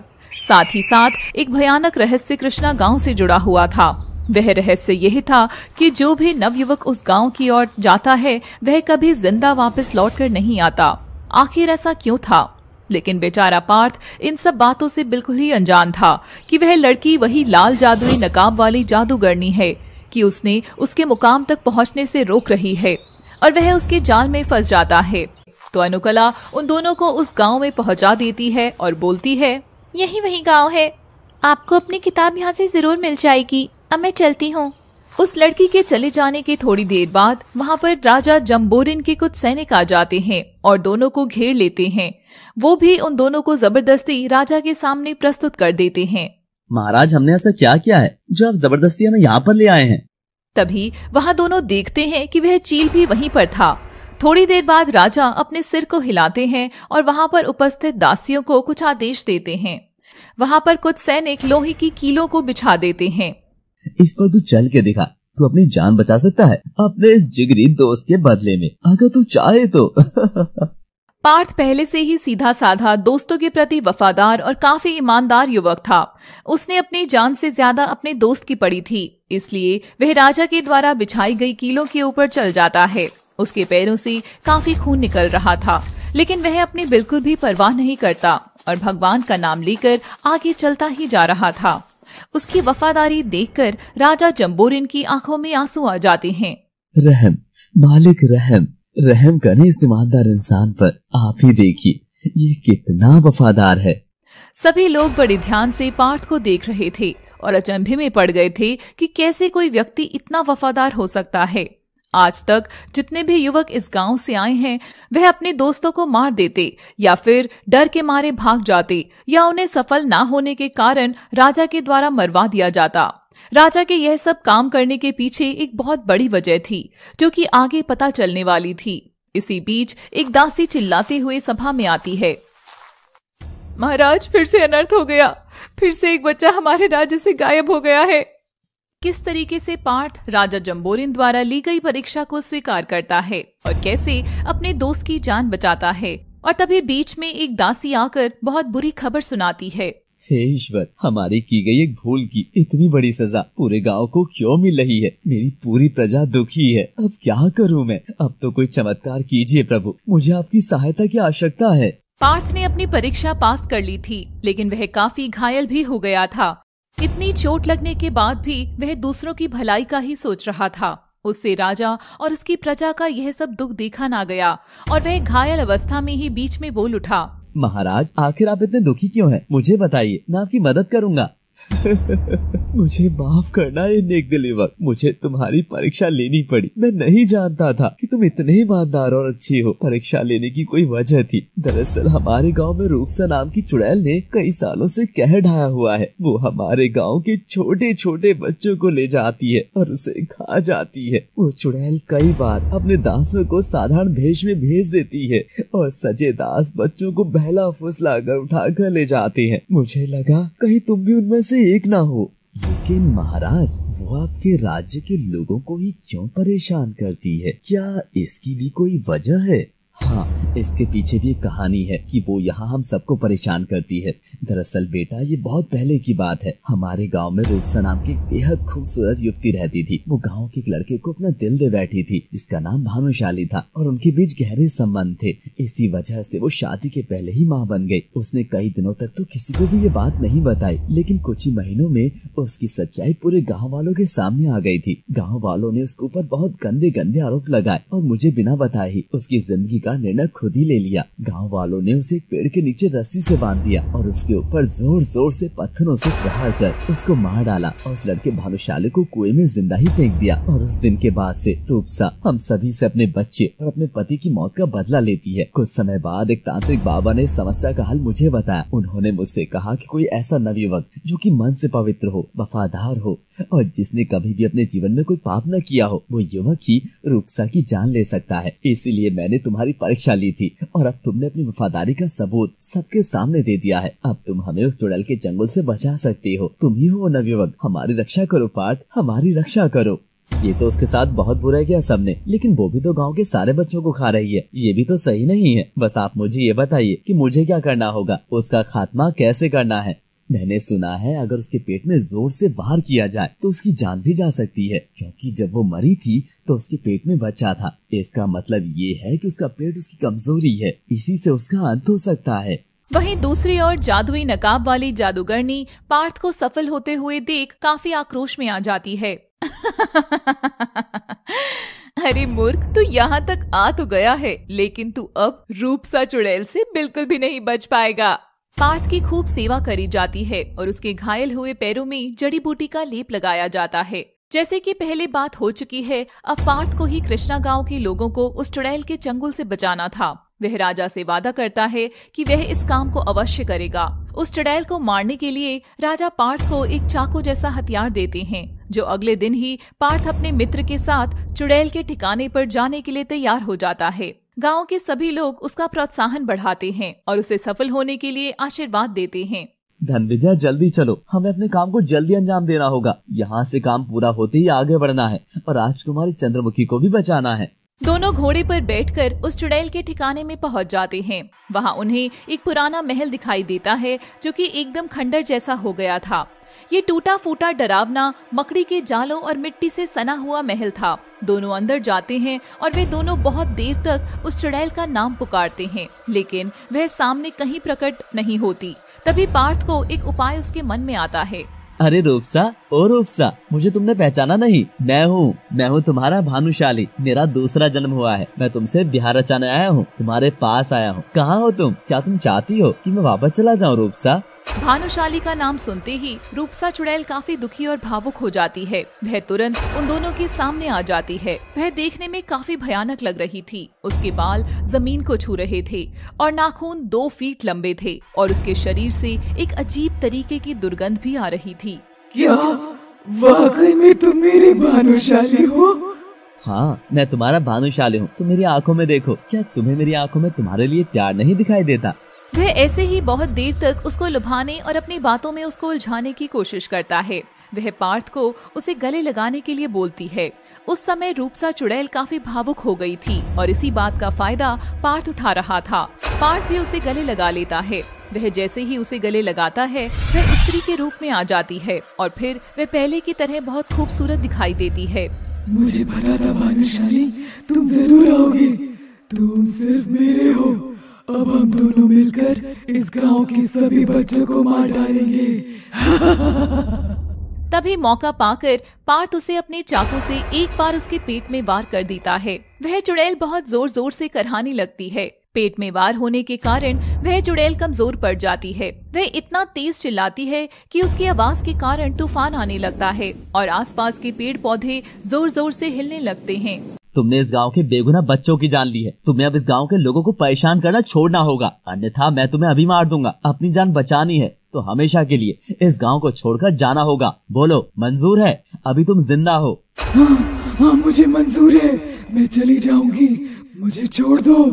साथ ही साथ एक भयानक रहस्य कृष्णा गांव से जुड़ा हुआ था। वह रहस्य यही था कि जो भी नवयुवक उस गांव की ओर जाता है वह कभी जिंदा वापस लौटकर नहीं आता। आखिर ऐसा क्यों था? लेकिन बेचारा पार्थ इन सब बातों से बिल्कुल ही अनजान था कि वह लड़की वही लाल जादुई नकाब वाली जादूगरनी है कि उसने उसके मुकाम तक पहुंचने से रोक रही है और वह उसके जाल में फंस जाता है। तो अनुकला उन दोनों को उस गांव में पहुंचा देती है और बोलती है, यही वही गांव है, आपको अपनी किताब यहाँ से जरूर मिल जाएगी। अब मैं चलती हूँ। उस लड़की के चले जाने के थोड़ी देर बाद वहाँ पर राजा जम्बोरिन के कुछ सैनिक आ जाते हैं और दोनों को घेर लेते हैं। वो भी उन दोनों को जबरदस्ती राजा के सामने प्रस्तुत कर देते हैं। महाराज, हमने ऐसा क्या किया है जो आप जबरदस्ती हमें यहाँ पर ले आए हैं? तभी वहाँ दोनों देखते हैं कि वह चील भी वहीं पर था। थोड़ी देर बाद राजा अपने सिर को हिलाते हैं और वहाँ पर उपस्थित दासियों को कुछ आदेश देते हैं। वहाँ पर कुछ सैनिक लोहे की कीलों को बिछा देते हैं। इस पर तू चल के दिखा, तू अपनी जान बचा सकता है अपने इस जिगरी दोस्त के बदले में, अगर तू चाहे तो। पार्थ पहले से ही सीधा साधा, दोस्तों के प्रति वफादार और काफी ईमानदार युवक था। उसने अपनी जान से ज्यादा अपने दोस्त की पड़ी थी, इसलिए वह राजा के द्वारा बिछाई गई कीलों के ऊपर चल जाता है। उसके पैरों से काफी खून निकल रहा था, लेकिन वह अपनी बिल्कुल भी परवाह नहीं करता और भगवान का नाम लेकर आगे चलता ही जा रहा था। उसकी वफादारी देखकर राजा जम्बोरिन की आंखों में आंसू आ जाते हैं। रहम मालिक, रहम रहम करें इस ईमानदार इंसान पर। आप ही देखिए ये कितना वफादार है। सभी लोग बड़े ध्यान से पार्थ को देख रहे थे और अचंभे में पड़ गए थे कि कैसे कोई व्यक्ति इतना वफादार हो सकता है। आज तक जितने भी युवक इस गांव से आए हैं वह अपने दोस्तों को मार देते या फिर डर के मारे भाग जाते या उन्हें सफल ना होने के कारण राजा के द्वारा मरवा दिया जाता। राजा के यह सब काम करने के पीछे एक बहुत बड़ी वजह थी जो कि आगे पता चलने वाली थी। इसी बीच एक दासी चिल्लाते हुए सभा में आती है, महाराज फिर से अनर्थ हो गया, फिर से एक बच्चा हमारे राज्य से गायब हो गया है। किस तरीके से पार्थ राजा जम्बोरिन द्वारा ली गई परीक्षा को स्वीकार करता है और कैसे अपने दोस्त की जान बचाता है। और तभी बीच में एक दासी आकर बहुत बुरी खबर सुनाती है, हे ईश्वर, हमारी की गई एक भूल की इतनी बड़ी सजा पूरे गांव को क्यों मिल रही है। मेरी पूरी प्रजा दुखी है, अब क्या करूं मैं। अब तो कोई चमत्कार कीजिए प्रभु, मुझे आपकी सहायता की आवश्यकता है। पार्थ ने अपनी परीक्षा पास कर ली थी लेकिन वह काफी घायल भी हो गया था। इतनी चोट लगने के बाद भी वह दूसरों की भलाई का ही सोच रहा था। उससे राजा और उसकी प्रजा का यह सब दुख देखा ना गया और वह घायल अवस्था में ही बीच में बोल उठा, महाराज आखिर आप इतने दुखी क्यों हैं? मुझे बताइए, मैं आपकी मदद करूंगा। मुझे माफ करना ये नेक दिल युवक, मुझे तुम्हारी परीक्षा लेनी पड़ी। मैं नहीं जानता था कि तुम इतने ईमानदार और अच्छे हो। परीक्षा लेने की कोई वजह थी। दरअसल हमारे गांव में रूपसा नाम की चुड़ैल ने कई सालों से कहर ढाया हुआ है। वो हमारे गांव के छोटे छोटे बच्चों को ले जाती है और उसे खा जाती है। वो चुड़ैल कई बार अपने दासों को साधारण भेष में भेज देती है और सजे दास बच्चों को बहला फुसला कर उठा कर ले जाते हैं। मुझे लगा कहीं तुम भी उनमें से एक ना हो। लेकिन महाराज वो आपके राज्य के लोगों को ही क्यों परेशान करती है? क्या इसकी भी कोई वजह है? हाँ, इसके पीछे भी एक कहानी है कि वो यहाँ हम सबको परेशान करती है। दरअसल बेटा ये बहुत पहले की बात है। हमारे गांव में रूपसा नाम की बेहद खूबसूरत युवती रहती थी। वो गांव के एक लड़के को अपना दिल दे बैठी थी। इसका नाम भानुशाली था और उनके बीच गहरे संबंध थे। इसी वजह से वो शादी के पहले ही माँ बन गई। उसने कई दिनों तक तो किसी को भी ये बात नहीं बताई लेकिन कुछ ही महीनों में उसकी सच्चाई पूरे गाँव वालों के सामने आ गयी थी। गाँव वालों ने उसके ऊपर बहुत गंदे गंदे आरोप लगाए और मुझे बिना बताए ही उसकी जिंदगी का निर्णय खुद ही ले लिया। गांव वालों ने उसे पेड़ के नीचे रस्सी से बांध दिया और उसके ऊपर जोर जोर से पत्थरों से प्रहार कर उसको मार डाला और उस लड़के भानुशाली को कुएं में जिंदा ही फेंक दिया। और उस दिन के बाद से रूपसा हम सभी से अपने बच्चे और अपने पति की मौत का बदला लेती है। कुछ समय बाद एक तांत्रिक बाबा ने समस्या का हल मुझे बताया। उन्होंने मुझसे कहा कि कोई ऐसा नवयुवक जो कि मन से पवित्र हो, वफादार हो और जिसने कभी भी अपने जीवन में कोई पाप न किया हो, वो युवक ही रूपसा की जान ले सकता है। इसीलिए मैंने तुम्हारी परीक्षा ली थी और अब तुमने अपनी वफादारी का सबूत सबके सामने दे दिया है। अब तुम हमें उस चुड़ैल के जंगल से बचा सकती हो। तुम ही हो नवयुवक, हमारी रक्षा करो पार्थ, हमारी रक्षा करो। ये तो उसके साथ बहुत बुरा किया सबने, लेकिन वो भी तो गांव के सारे बच्चों को खा रही है। ये भी तो सही नहीं है। बस आप मुझे ये बताइए कि मुझे क्या करना होगा, उसका खात्मा कैसे करना है। मैंने सुना है अगर उसके पेट में जोर से वार किया जाए तो उसकी जान भी जा सकती है, क्योंकि जब वो मरी थी तो उसके पेट में बच्चा था। इसका मतलब ये है कि उसका पेट उसकी कमजोरी है, इसी से उसका अंत हो सकता है। वहीं दूसरी ओर जादुई नकाब वाली जादूगरनी पार्थ को सफल होते हुए देख काफी आक्रोश में आ जाती है। अरे मूर्ख, तू यहाँ तक आ तो गया है लेकिन तू अब रूपसा चुड़ैल से बिल्कुल भी नहीं बच पाएगा। पार्थ की खूब सेवा करी जाती है और उसके घायल हुए पैरों में जड़ी बूटी का लेप लगाया जाता है। जैसे कि पहले बात हो चुकी है, अब पार्थ को ही कृष्णा गांव के लोगों को उस चुड़ैल के चंगुल से बचाना था। वह राजा से वादा करता है कि वह इस काम को अवश्य करेगा। उस चुड़ैल को मारने के लिए राजा पार्थ को एक चाकू जैसा हथियार देते हैं, जो अगले दिन ही पार्थ अपने मित्र के साथ चुड़ैल के ठिकाने पर जाने के लिए तैयार हो जाता है। गांव के सभी लोग उसका प्रोत्साहन बढ़ाते हैं और उसे सफल होने के लिए आशीर्वाद देते हैं। धनविजय जल्दी चलो, हमें अपने काम को जल्दी अंजाम देना होगा। यहाँ से काम पूरा होते ही आगे बढ़ना है और राजकुमारी चंद्रमुखी को भी बचाना है। दोनों घोड़े पर बैठकर उस चुड़ैल के ठिकाने में पहुँच जाते हैं। वहाँ उन्हें एक पुराना महल दिखाई देता है जो कि एकदम खंडर जैसा हो गया था। ये टूटा फूटा डरावना मकड़ी के जालों और मिट्टी से सना हुआ महल था। दोनों अंदर जाते हैं और वे दोनों बहुत देर तक उस चुड़ैल का नाम पुकारते हैं लेकिन वह सामने कहीं प्रकट नहीं होती। तभी पार्थ को एक उपाय उसके मन में आता है। अरे रूपसा, ओ रूपसा, मुझे तुमने पहचाना नहीं? मैं हूँ, मैं हूँ तुम्हारा भानुशाली। मेरा दूसरा जन्म हुआ है। मैं तुमसे बिहार अचानक आया हूँ, तुम्हारे पास आया हूँ। कहाँ हो तुम? क्या तुम चाहती हो कि मैं वापस चला जाऊँ रूपसा? भानुशाली का नाम सुनते ही रूपसा चुड़ैल काफी दुखी और भावुक हो जाती है। वह तुरंत उन दोनों के सामने आ जाती है। वह देखने में काफी भयानक लग रही थी। उसके बाल जमीन को छू रहे थे और नाखून दो फीट लंबे थे और उसके शरीर से एक अजीब तरीके की दुर्गंध भी आ रही थी। क्या वाकई में तुम मेरी भानुशाली हो? हाँ, मैं तुम्हारा भानुशाली हूँ। तुम मेरी आँखों में देखो, क्या तुम्हें मेरी आँखों में तुम्हारे लिए प्यार नहीं दिखाई देता? वह ऐसे ही बहुत देर तक उसको लुभाने और अपनी बातों में उसको उलझाने की कोशिश करता है। वह पार्थ को उसे गले लगाने के लिए बोलती है। उस समय रूपसा चुड़ैल काफी भावुक हो गई थी और इसी बात का फायदा पार्थ उठा रहा था। पार्थ भी उसे गले लगा लेता है। वह जैसे ही उसे गले लगाता है, वह स्त्री के रूप में आ जाती है और फिर वह पहले की तरह बहुत खूबसूरत दिखाई देती है। मुझे पता था भानुशाली, तुम जरूर आओगे। तुम सिर्फ मेरे हो। अब हम दोनों मिलकर इस गांव के सभी बच्चों को मार डालेंगे। तभी मौका पाकर पार्थ उसे अपने चाकू से एक बार उसके पेट में वार कर देता है। वह चुड़ैल बहुत जोर जोर से करहाने लगती है। पेट में वार होने के कारण वह चुड़ैल कमजोर पड़ जाती है। वह इतना तेज चिल्लाती है कि उसकी आवाज के कारण तूफान आने लगता है और आसपास के पेड़ पौधे जोर जोर से हिलने लगते हैं। तुमने इस गांव के बेगुनाह बच्चों की जान ली है। तुम्हें अब इस गांव के लोगों को परेशान करना छोड़ना होगा, अन्यथा मैं तुम्हें अभी मार दूंगा। अपनी जान बचानी है तो हमेशा के लिए इस गांव को छोड़कर जाना होगा। बोलो, मंजूर है? अभी तुम जिंदा हो। हाँ, हाँ, मुझे मंजूर है। मैं चली जाऊंगी, मुझे छोड़ दो।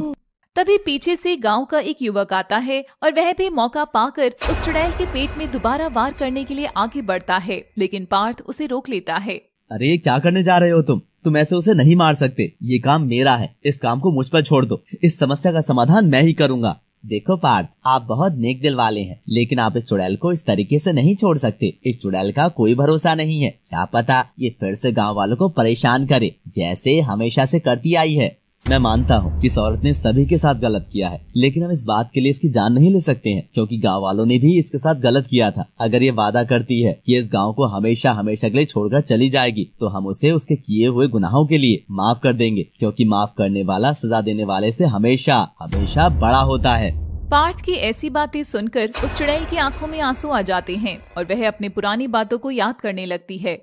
तभी पीछे से गांव का एक युवक आता है और वह भी मौका पाकर उस चुड़ैल के पेट में दोबारा वार करने के लिए आगे बढ़ता है, लेकिन पार्थ उसे रोक लेता है। अरे क्या करने जा रहे हो तुम? तुम ऐसे उसे नहीं मार सकते। ये काम मेरा है। इस काम को मुझ पर छोड़ दो। इस समस्या का समाधान मैं ही करूँगा। देखो पार्थ, आप बहुत नेक दिल वाले हैं, लेकिन आप इस चुड़ैल को इस तरीके से नहीं छोड़ सकते। इस चुड़ैल का कोई भरोसा नहीं है। क्या पता ये फिर से गाँव वालों को परेशान करे, जैसे हमेशा से करती आई है। मैं मानता हूँ कि इस औरत ने सभी के साथ गलत किया है, लेकिन हम इस बात के लिए इसकी जान नहीं ले सकते हैं, क्योंकि गाँव वालों ने भी इसके साथ गलत किया था। अगर ये वादा करती है कि इस गांव को हमेशा हमेशा के लिए छोड़कर चली जाएगी, तो हम उसे उसके किए हुए गुनाहों के लिए माफ कर देंगे, क्योंकि माफ करने वाला सजा देने वाले से हमेशा हमेशा बड़ा होता है। पार्थ की ऐसी बातें सुनकर उस चुड़ैल की आंखों में आंसू आ जाते हैं और वह अपनी पुरानी बातों को याद करने लगती है।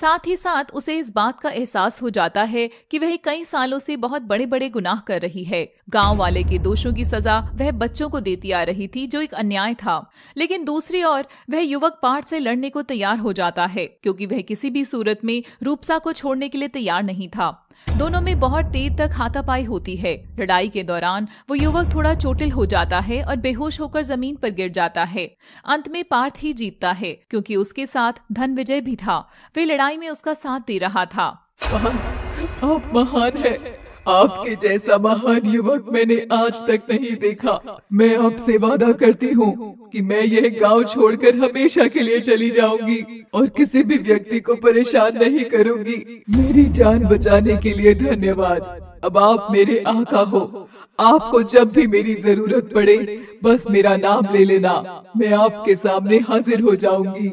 साथ ही साथ उसे इस बात का एहसास हो जाता है कि वह कई सालों से बहुत बड़े बड़े गुनाह कर रही है। गांव वाले के दोषों की सजा वह बच्चों को देती आ रही थी, जो एक अन्याय था। लेकिन दूसरी ओर वह युवक पार्थ से लड़ने को तैयार हो जाता है, क्योंकि वह किसी भी सूरत में रूपसा को छोड़ने के लिए तैयार नहीं था। दोनों में बहुत देर तक हाथापाई होती है। लड़ाई के दौरान वो युवक थोड़ा चोटिल हो जाता है और बेहोश होकर जमीन पर गिर जाता है। अंत में पार्थ ही जीतता है, क्योंकि उसके साथ धनविजय भी था। वे लड़ाई में उसका साथ दे रहा था। पार्थ, आप महान है। आपके जैसा महान युवक मैंने आज तक नहीं देखा। मैं आपसे वादा करती हूँ कि मैं यह गांव छोड़कर हमेशा के लिए चली जाऊंगी और किसी भी व्यक्ति को परेशान नहीं करूंगी। मेरी जान बचाने के लिए धन्यवाद। अब आप मेरे आका हो। आपको जब भी मेरी जरूरत पड़े, बस मेरा नाम ले लेना। मैं आपके सामने हाजिर हो जाऊंगी।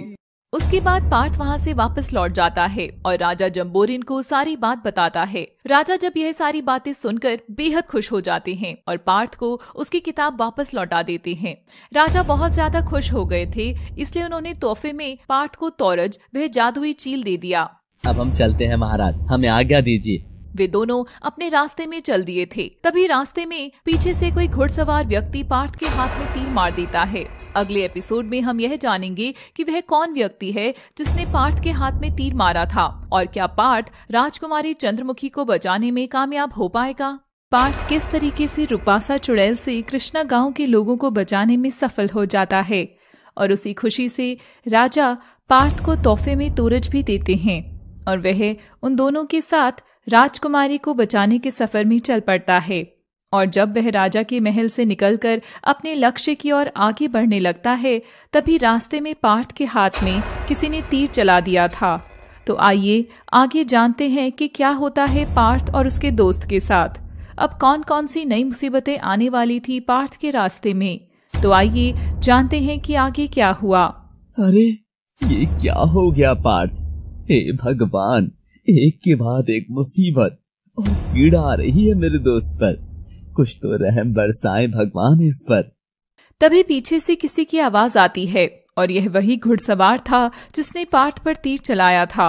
उसके बाद पार्थ वहाँ से वापस लौट जाता है और राजा जम्बोरिन को सारी बात बताता है। राजा जब यह सारी बातें सुनकर बेहद खुश हो जाते हैं और पार्थ को उसकी किताब वापस लौटा देते हैं। राजा बहुत ज्यादा खुश हो गए थे, इसलिए उन्होंने तोहफे में पार्थ को तोरज, वह जादुई चील, दे दिया। अब हम चलते हैं महाराज, हमें आज्ञा दीजिए। वे दोनों अपने रास्ते में चल दिए थे। तभी रास्ते में पीछे से कोई घुड़सवार व्यक्ति पार्थ के हाथ में तीर मार देता है। अगले एपिसोड में हम यह जानेंगे कि वह कौन व्यक्ति है जिसने पार्थ के हाथ में तीर मारा था और क्या पार्थ राजकुमारी चंद्रमुखी को बचाने में कामयाब हो पाएगा। पार्थ किस तरीके से रूपासा चुड़ैल से कृष्णा गाँव के लोगों को बचाने में सफल हो जाता है और उसी खुशी से राजा पार्थ को तोहफे में तोरज भी देते हैं और वह उन दोनों के साथ राजकुमारी को बचाने के सफर में चल पड़ता है। और जब वह राजा के महल से निकलकर अपने लक्ष्य की ओर आगे बढ़ने लगता है, तभी रास्ते में पार्थ के हाथ में किसी ने तीर चला दिया था। तो आइए आगे जानते हैं कि क्या होता है पार्थ और उसके दोस्त के साथ। अब कौन कौन सी नई मुसीबतें आने वाली थी पार्थ के रास्ते में, तो आइए जानते हैं कि आगे क्या हुआ। अरे ये क्या हो गया पार्थ? हे भगवान, एक के बाद एक मुसीबत और पीड़ा आ रही है मेरे दोस्त पर। कुछ तो रहम बरसाए भगवान इस पर। तभी पीछे से किसी की आवाज आती है और यह वही घुड़सवार था जिसने पार्थ पर तीर चलाया था।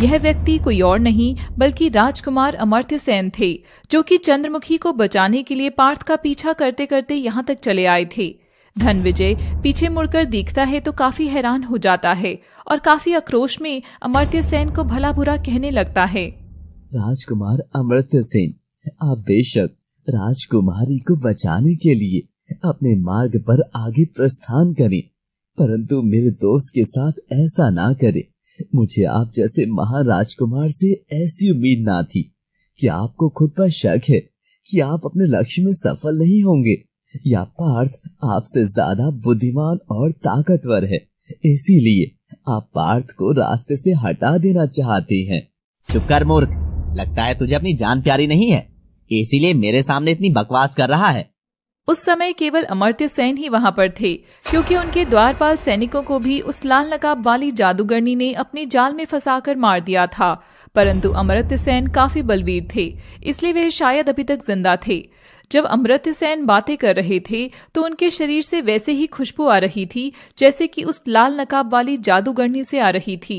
यह व्यक्ति कोई और नहीं बल्कि राजकुमार अमर्त्यसेन थे, जो कि चंद्रमुखी को बचाने के लिए पार्थ का पीछा करते करते यहाँ तक चले आए थे। धनविजय पीछे मुड़कर देखता है तो काफी हैरान हो जाता है और काफी आक्रोश में अमर्त्यसेन को भला बुरा कहने लगता है। राजकुमार अमर्त्यसेन, आप बेशक राजकुमारी को बचाने के लिए अपने मार्ग पर आगे प्रस्थान करें, परंतु मेरे दोस्त के साथ ऐसा ना करें। मुझे आप जैसे महाराजकुमार से ऐसी उम्मीद ना थी। कि आपको खुद पर शक है कि आप अपने लक्ष्य में सफल नहीं होंगे, या पार्थ आपसे ज्यादा बुद्धिमान और ताकतवर है, इसीलिए आप पार्थ को रास्ते से हटा देना चाहते हैं। चुप कर मूर्ख, लगता है तुझे अपनी जान प्यारी नहीं है, इसीलिए मेरे सामने इतनी बकवास कर रहा है। उस समय केवल अमर्त्यसेन ही वहाँ पर थे, क्योंकि उनके द्वारपाल सैनिकों को भी उस लाल नकाब वाली जादूगरनी ने अपने जाल में फंसाकर मार दिया था। परंतु अमर्त्यसेन काफी बलवीर थे, इसलिए वे शायद अभी तक जिंदा थे। जब अमर्त्यसेन बातें कर रहे थे तो उनके शरीर से वैसे ही खुशबू आ रही थी जैसे कि उस लाल नकाब वाली जादूगरनी से आ रही थी।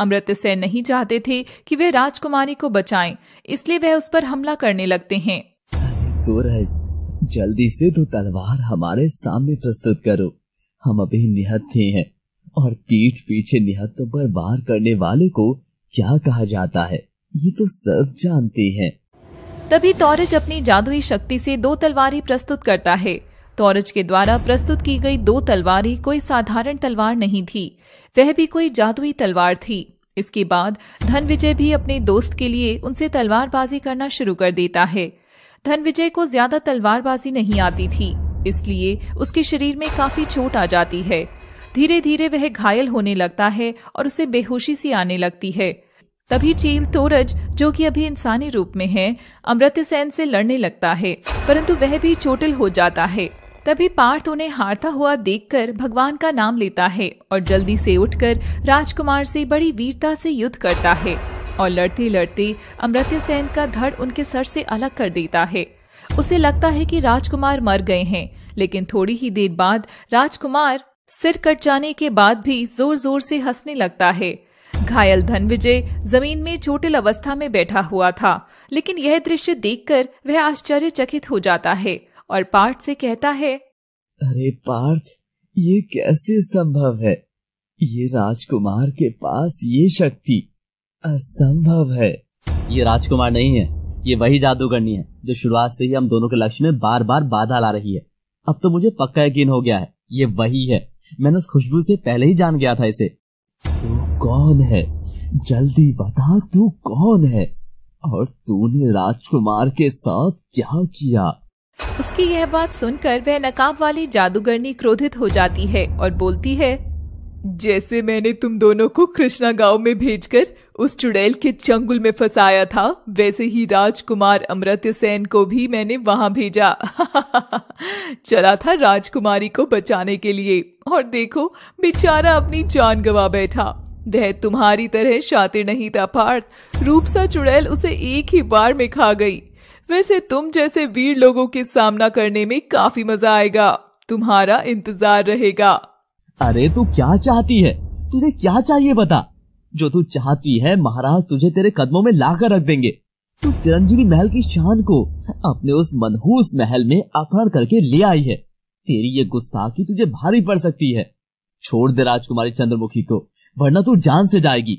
अमर्त्यसेन नहीं चाहते थे कि वे राजकुमारी को बचाएं, इसलिए वह उस पर हमला करने लगते हैं। जल्दी से तो तलवार हमारे सामने प्रस्तुत करो, हम अभी निहत्थे हैं और पीठ पीछे निहत्तों पर वार करने वाले को क्या कहा जाता है ये तो सब जानते हैं। तभी तोरज अपनी जादुई शक्ति से दो तलवारें प्रस्तुत करता है। तोरज के द्वारा प्रस्तुत की गई दो तलवारें कोई साधारण तलवार नहीं थी, वह भी कोई जादुई तलवार थी। इसके बाद धनविजय भी अपने दोस्त के लिए उनसे तलवारबाजी करना शुरू कर देता है। धनविजय को ज्यादा तलवारबाजी नहीं आती थी, इसलिए उसके शरीर में काफी चोट आ जाती है। धीरे धीरे वह घायल होने लगता है और उसे बेहोशी सी आने लगती है। तभी चील तोरज, जो कि अभी इंसानी रूप में है, अमर्त्यसेन से लड़ने लगता है, परंतु वह भी चोटिल हो जाता है। तभी पार्थ उन्हें हारता हुआ देखकर भगवान का नाम लेता है और जल्दी से उठकर राजकुमार से बड़ी वीरता से युद्ध करता है और लड़ते लड़ते अमर्त्यसेन का धड़ उनके सर से अलग कर देता है। उसे लगता है कि राजकुमार मर गए हैं, लेकिन थोड़ी ही देर बाद राजकुमार सिर कट जाने के बाद भी जोर जोर से हंसने लगता है। घायल धनविजय जमीन में चोटिल अवस्था में बैठा हुआ था, लेकिन यह दृश्य देखकर वह आश्चर्यचकित हो जाता है और पार्थ से कहता है, अरे पार्थ, ये कैसे संभव है? ये राजकुमार के पास ये शक्ति असंभव है। ये राजकुमार नहीं है, ये वही जादूगरनी है जो शुरुआत से ही हम दोनों के लक्ष्य में बार बार बाधा ला रही है। अब तो मुझे पक्का यकीन हो गया है, ये वही है। मैंने उस खुशबू से पहले ही जान गया था इसे। तू कौन है? जल्दी बता, तू कौन है और तूने राजकुमार के साथ क्या किया? उसकी यह बात सुनकर वह नकाब वाली जादूगरनी क्रोधित हो जाती है और बोलती है, जैसे मैंने तुम दोनों को कृष्णा गांव में भेजकर उस चुड़ैल के चंगुल में फंसाया था, वैसे ही राजकुमार अमर्त्यसेन को भी मैंने वहां भेजा। चला था राजकुमारी को बचाने के लिए और देखो बेचारा अपनी जान गंवा बैठा। वह तुम्हारी तरह शातिर नहीं था पार्थ, रूपसा चुड़ैल उसे एक ही बार में खा गई। वैसे तुम जैसे वीर लोगों के सामना करने में काफी मजा आएगा, तुम्हारा इंतजार रहेगा। अरे तू क्या चाहती है? तुझे क्या चाहिए बता? जो तू चाहती है महाराज तुझे तेरे कदमों में ला कर रख देंगे। तू चिरंजीवी महल की शान को अपने उस मनहूस महल में अपहरण करके ले आई है। तेरी ये गुस्ताखी तुझे भारी पड़ सकती है। छोड़ दे राजकुमारी चंद्रमुखी को, वरना तू जान से जाएगी।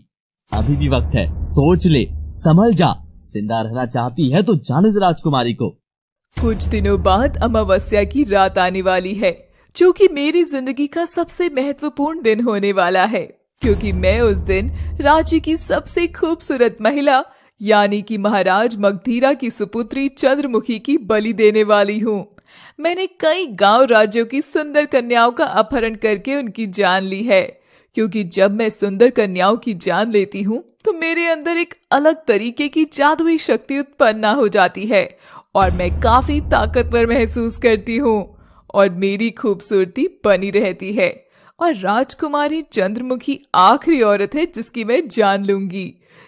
अभी भी वक्त है, सोच ले, संभल जा। जिंदा रहना चाहती है तो जाने दे राजकुमारी को। कुछ दिनों बाद अमावस्या की रात आने वाली है, जो कि मेरी जिंदगी का सबसे महत्वपूर्ण दिन होने वाला है, क्योंकि मैं उस दिन राज्य की सबसे खूबसूरत महिला यानी कि महाराज मगधीरा की सुपुत्री चंद्रमुखी की बलि देने वाली हूँ। मैंने कई गांव राज्यों की सुंदर कन्याओं का अपहरण करके उनकी जान ली है, क्योंकि जब मैं सुंदर कन्याओं की जान लेती हूँ तो मेरे अंदर एक अलग तरीके की जादुई शक्ति उत्पन्न हो जाती है और मैं काफी ताकतवर महसूस करती हूँ और मेरी खूबसूरती बनी रहती है। और राजकुमारी चंद्रमुखी आखिरी औरत है जिसकी मैं जान लूंगी,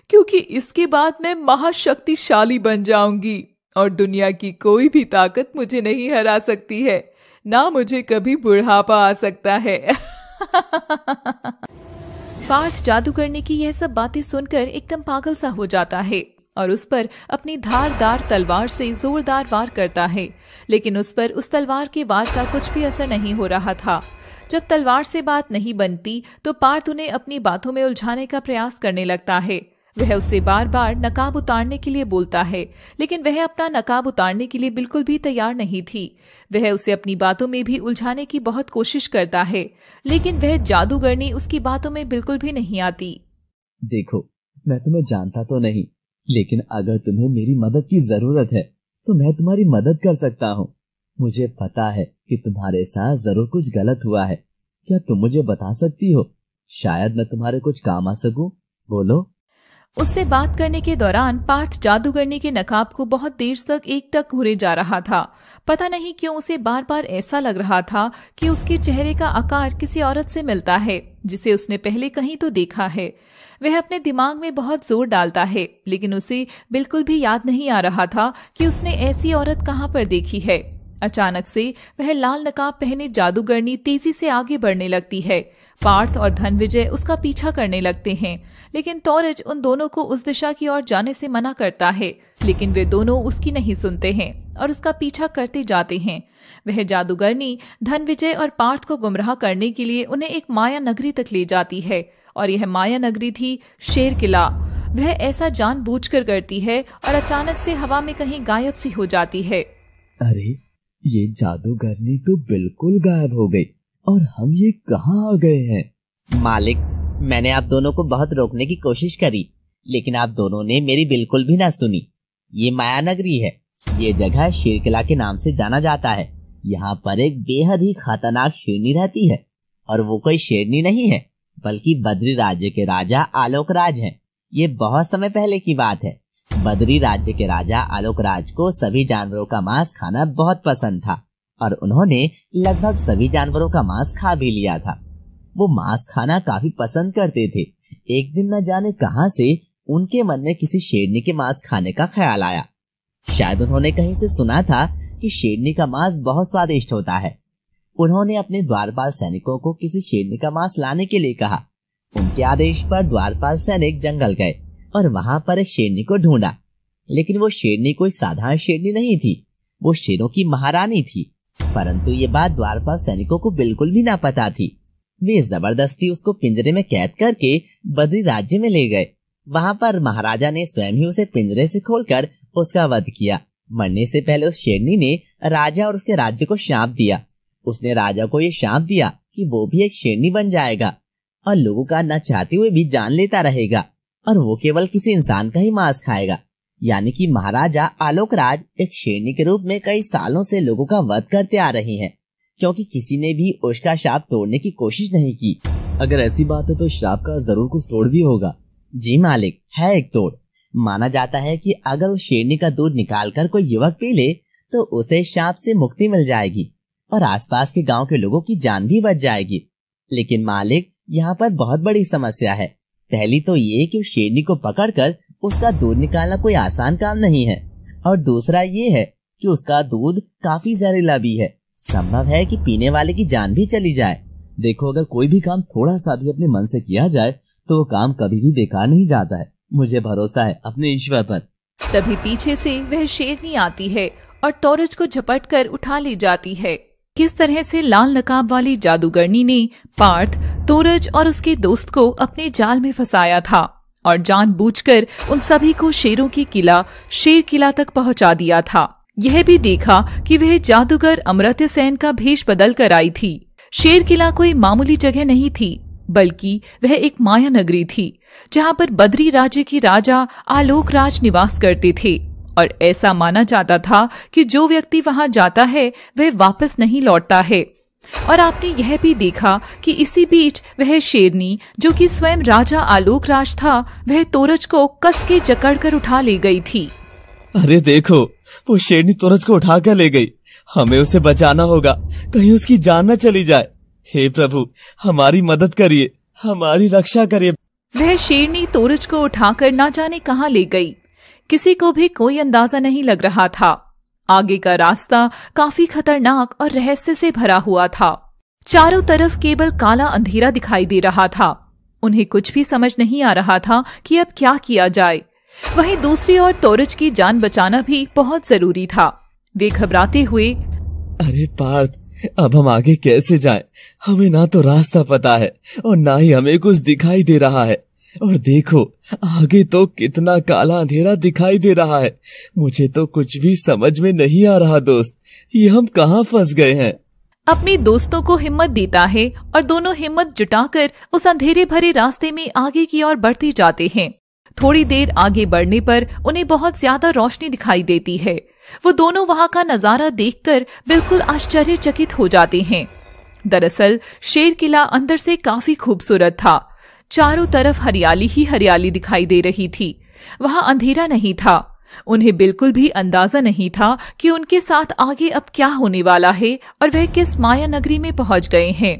क्योंकि इसके बाद मैं महाशक्तिशाली बन जाऊंगी और दुनिया की कोई भी ताकत मुझे नहीं हरा सकती है, ना मुझे कभी बुढ़ापा आ सकता है। पार्थ जादूगरनी की यह सब बातें सुनकर एकदम पागल सा हो जाता है और उस पर अपनी धारदार तलवार से जोरदार वार करता है, लेकिन उस पर उस तलवार के वार का कुछ भी असर नहीं हो रहा था। जब तलवार से बात नहीं बनती तो पार्थ उन्हें अपनी बातों में उलझाने का प्रयास करने लगता है। वह उससे बार बार नकाब उतारने के लिए बोलता है, लेकिन वह अपना नकाब उतारने के लिए बिल्कुल भी तैयार नहीं थी। वह उसे अपनी बातों में भी उलझाने की बहुत कोशिश करता है, लेकिन वह जादूगरनी उसकी बातों में बिल्कुल भी नहीं आती। देखो, मैं तुम्हें जानता तो नहीं, लेकिन अगर तुम्हें मेरी मदद की जरूरत है तो मैं तुम्हारी मदद कर सकता हूँ। मुझे पता है कि तुम्हारे साथ जरूर कुछ गलत हुआ है। क्या तुम मुझे बता सकती हो? शायद मैं तुम्हारे कुछ काम आ सकूं। बोलो। उससे बात करने के दौरान पार्थ जादूगरनी के नकाब को बहुत देर तक एकटक घूरे जा रहा था। पता नहीं क्यों उसे बार बार ऐसा लग रहा था कि उसके चेहरे का आकार किसी औरत से मिलता है जिसे उसने पहले कहीं तो देखा है। वह अपने दिमाग में बहुत जोर डालता है, लेकिन उसे बिल्कुल भी याद नहीं आ रहा था कि उसने ऐसी औरत कहाँ पर देखी है। अचानक से वह लाल नकाब पहने जादूगरनी तेजी से आगे बढ़ने लगती है। पार्थ और धनविजय उसका पीछा करने लगते हैं, लेकिन तोरज उन दोनों को उस दिशा की ओर जाने से मना करता है, लेकिन वे दोनों उसकी नहीं सुनते हैं और उसका पीछा करते जाते हैं। वह जादूगरनी धनविजय और पार्थ को गुमराह करने के लिए उन्हें एक माया नगरी तक ले जाती है और यह माया नगरी थी शेर किला। वह ऐसा जानबूझकर करती है और अचानक से हवा में कहीं गायब सी हो जाती है। अरे, ये जादूगरनी तो बिल्कुल गायब हो गई और हम ये कहाँ आ गए हैं? मालिक, मैंने आप दोनों को बहुत रोकने की कोशिश करी, लेकिन आप दोनों ने मेरी बिल्कुल भी ना सुनी। ये माया नगरी है। ये जगह शेर किला के नाम से जाना जाता है। यहाँ पर एक बेहद ही खतरनाक शेरनी रहती है और वो कोई शेरनी नहीं है, बल्कि बद्री राज्य के राजा आलोक राज हैं। ये बहुत समय पहले की बात है। बद्री राज्य के राजा आलोक राज को सभी जानवरों का मांस खाना बहुत पसंद था और उन्होंने लगभग सभी जानवरों का मांस खा भी लिया था। वो मांस खाना काफी पसंद करते थे। एक दिन न जाने कहां से उनके मन में किसी शेरनी के मांस खाने का ख्याल आया। शायद उन्होंने कहीं से सुना था कि शेरनी का मांस बहुत स्वादिष्ट होता है। उन्होंने अपने द्वारपाल सैनिकों को किसी शेरनी का मांस लाने के लिए कहा। उनके आदेश पर द्वारपाल सैनिक जंगल गए और वहां पर एक शेरनी को ढूंढा, लेकिन वो शेरनी कोई साधारण शेरनी नहीं थी। वो शेरों की महारानी थी, परंतु ये बात द्वारपाल सैनिकों को बिल्कुल भी ना पता थी। वे जबरदस्ती उसको पिंजरे में कैद करके बद्री राज्य में ले गए। वहाँ पर महाराजा ने स्वयं ही उसे पिंजरे से खोलकर उसका वध किया। मरने से पहले उस शेरनी ने राजा और उसके राज्य को शाप दिया। उसने राजा को ये शाप दिया कि वो भी एक शेरनी बन जाएगा और लोगों का न चाहते हुए भी जान लेता रहेगा और वो केवल किसी इंसान का ही मांस खाएगा। यानी कि महाराजा आलोक राज एक शेरनी के रूप में कई सालों से लोगों का वध करते आ रहे हैं, क्योंकि किसी ने भी उसका शाप तोड़ने की कोशिश नहीं की। अगर ऐसी बात है तो शाप का जरूर कुछ तोड़ भी होगा। जी मालिक, है एक तोड़। माना जाता है कि अगर उस शेरनी का दूध निकालकर कोई युवक पी ले तो उसे शाप से मुक्ति मिल जाएगी और आसपास के गाँव के लोगों की जान भी बच जाएगी। लेकिन मालिक, यहाँ पर बहुत बड़ी समस्या है। पहली तो ये कि उस शेरनी को पकड़कर उसका दूध निकालना कोई आसान काम नहीं है, और दूसरा ये है कि उसका दूध काफी जहरीला भी है। संभव है कि पीने वाले की जान भी चली जाए। देखो, अगर कोई भी काम थोड़ा सा भी अपने मन से किया जाए तो वो काम कभी भी बेकार नहीं जाता है। मुझे भरोसा है अपने ईश्वर पर। तभी पीछे से वह शेरनी आती है और तोरज को झपट कर उठा ले जाती है। किस तरह से लाल नकाब वाली जादूगरनी ने पार्थ, तोरज और उसके दोस्त को अपने जाल में फंसाया था और जानबूझकर उन सभी को शेरों की किला शेर किला तक पहुंचा दिया था। यह भी देखा कि वह जादूगर अमर्त्यसेन का भेष बदल कर आई थी। शेर किला कोई मामूली जगह नहीं थी, बल्कि वह एक माया नगरी थी जहां पर बद्री राज्य के राजा आलोक राज निवास करते थे और ऐसा माना जाता था कि जो व्यक्ति वहां जाता है वह वापस नहीं लौटता है। और आपने यह भी देखा कि इसी बीच वह शेरनी, जो कि स्वयं राजा आलोक राज था, वह तोरज को कस के जकड़ कर उठा ले गई थी। अरे देखो, वो शेरनी तोरज को उठा कर ले गई। हमें उसे बचाना होगा, कहीं उसकी जान न चली जाए। हे प्रभु, हमारी मदद करिए, हमारी रक्षा करिए। वह शेरनी तोरज को उठा कर ना जाने कहाँ ले गई। किसी को भी कोई अंदाजा नहीं लग रहा था आगे का रास्ता काफी खतरनाक और रहस्य से भरा हुआ था। चारों तरफ केवल काला अंधेरा दिखाई दे रहा था। उन्हें कुछ भी समझ नहीं आ रहा था कि अब क्या किया जाए। वहीं दूसरी ओर तोरज की जान बचाना भी बहुत जरूरी था। वे घबराते हुए, अरे पार्थ, अब हम आगे कैसे जाएं? हमें ना तो रास्ता पता है और ना ही हमें कुछ दिखाई दे रहा है, और देखो आगे तो कितना काला अंधेरा दिखाई दे रहा है। मुझे तो कुछ भी समझ में नहीं आ रहा दोस्त, ये हम कहाँ फंस गए हैं। अपने दोस्तों को हिम्मत देता है और दोनों हिम्मत जुटाकर उस अंधेरे भरे रास्ते में आगे की ओर बढ़ते जाते हैं। थोड़ी देर आगे बढ़ने पर उन्हें बहुत ज्यादा रोशनी दिखाई देती है। वो दोनों वहां का नजारा देखकर बिल्कुल आश्चर्यचकित हो जाते हैं। दरअसल शेर किला अंदर से काफी खूबसूरत था। चारों तरफ हरियाली ही हरियाली दिखाई दे रही थी। वहां अंधेरा नहीं था। उन्हें बिल्कुल भी अंदाजा नहीं था कि उनके साथ आगे अब क्या होने वाला है और वह किस माया नगरी में पहुंच गए हैं।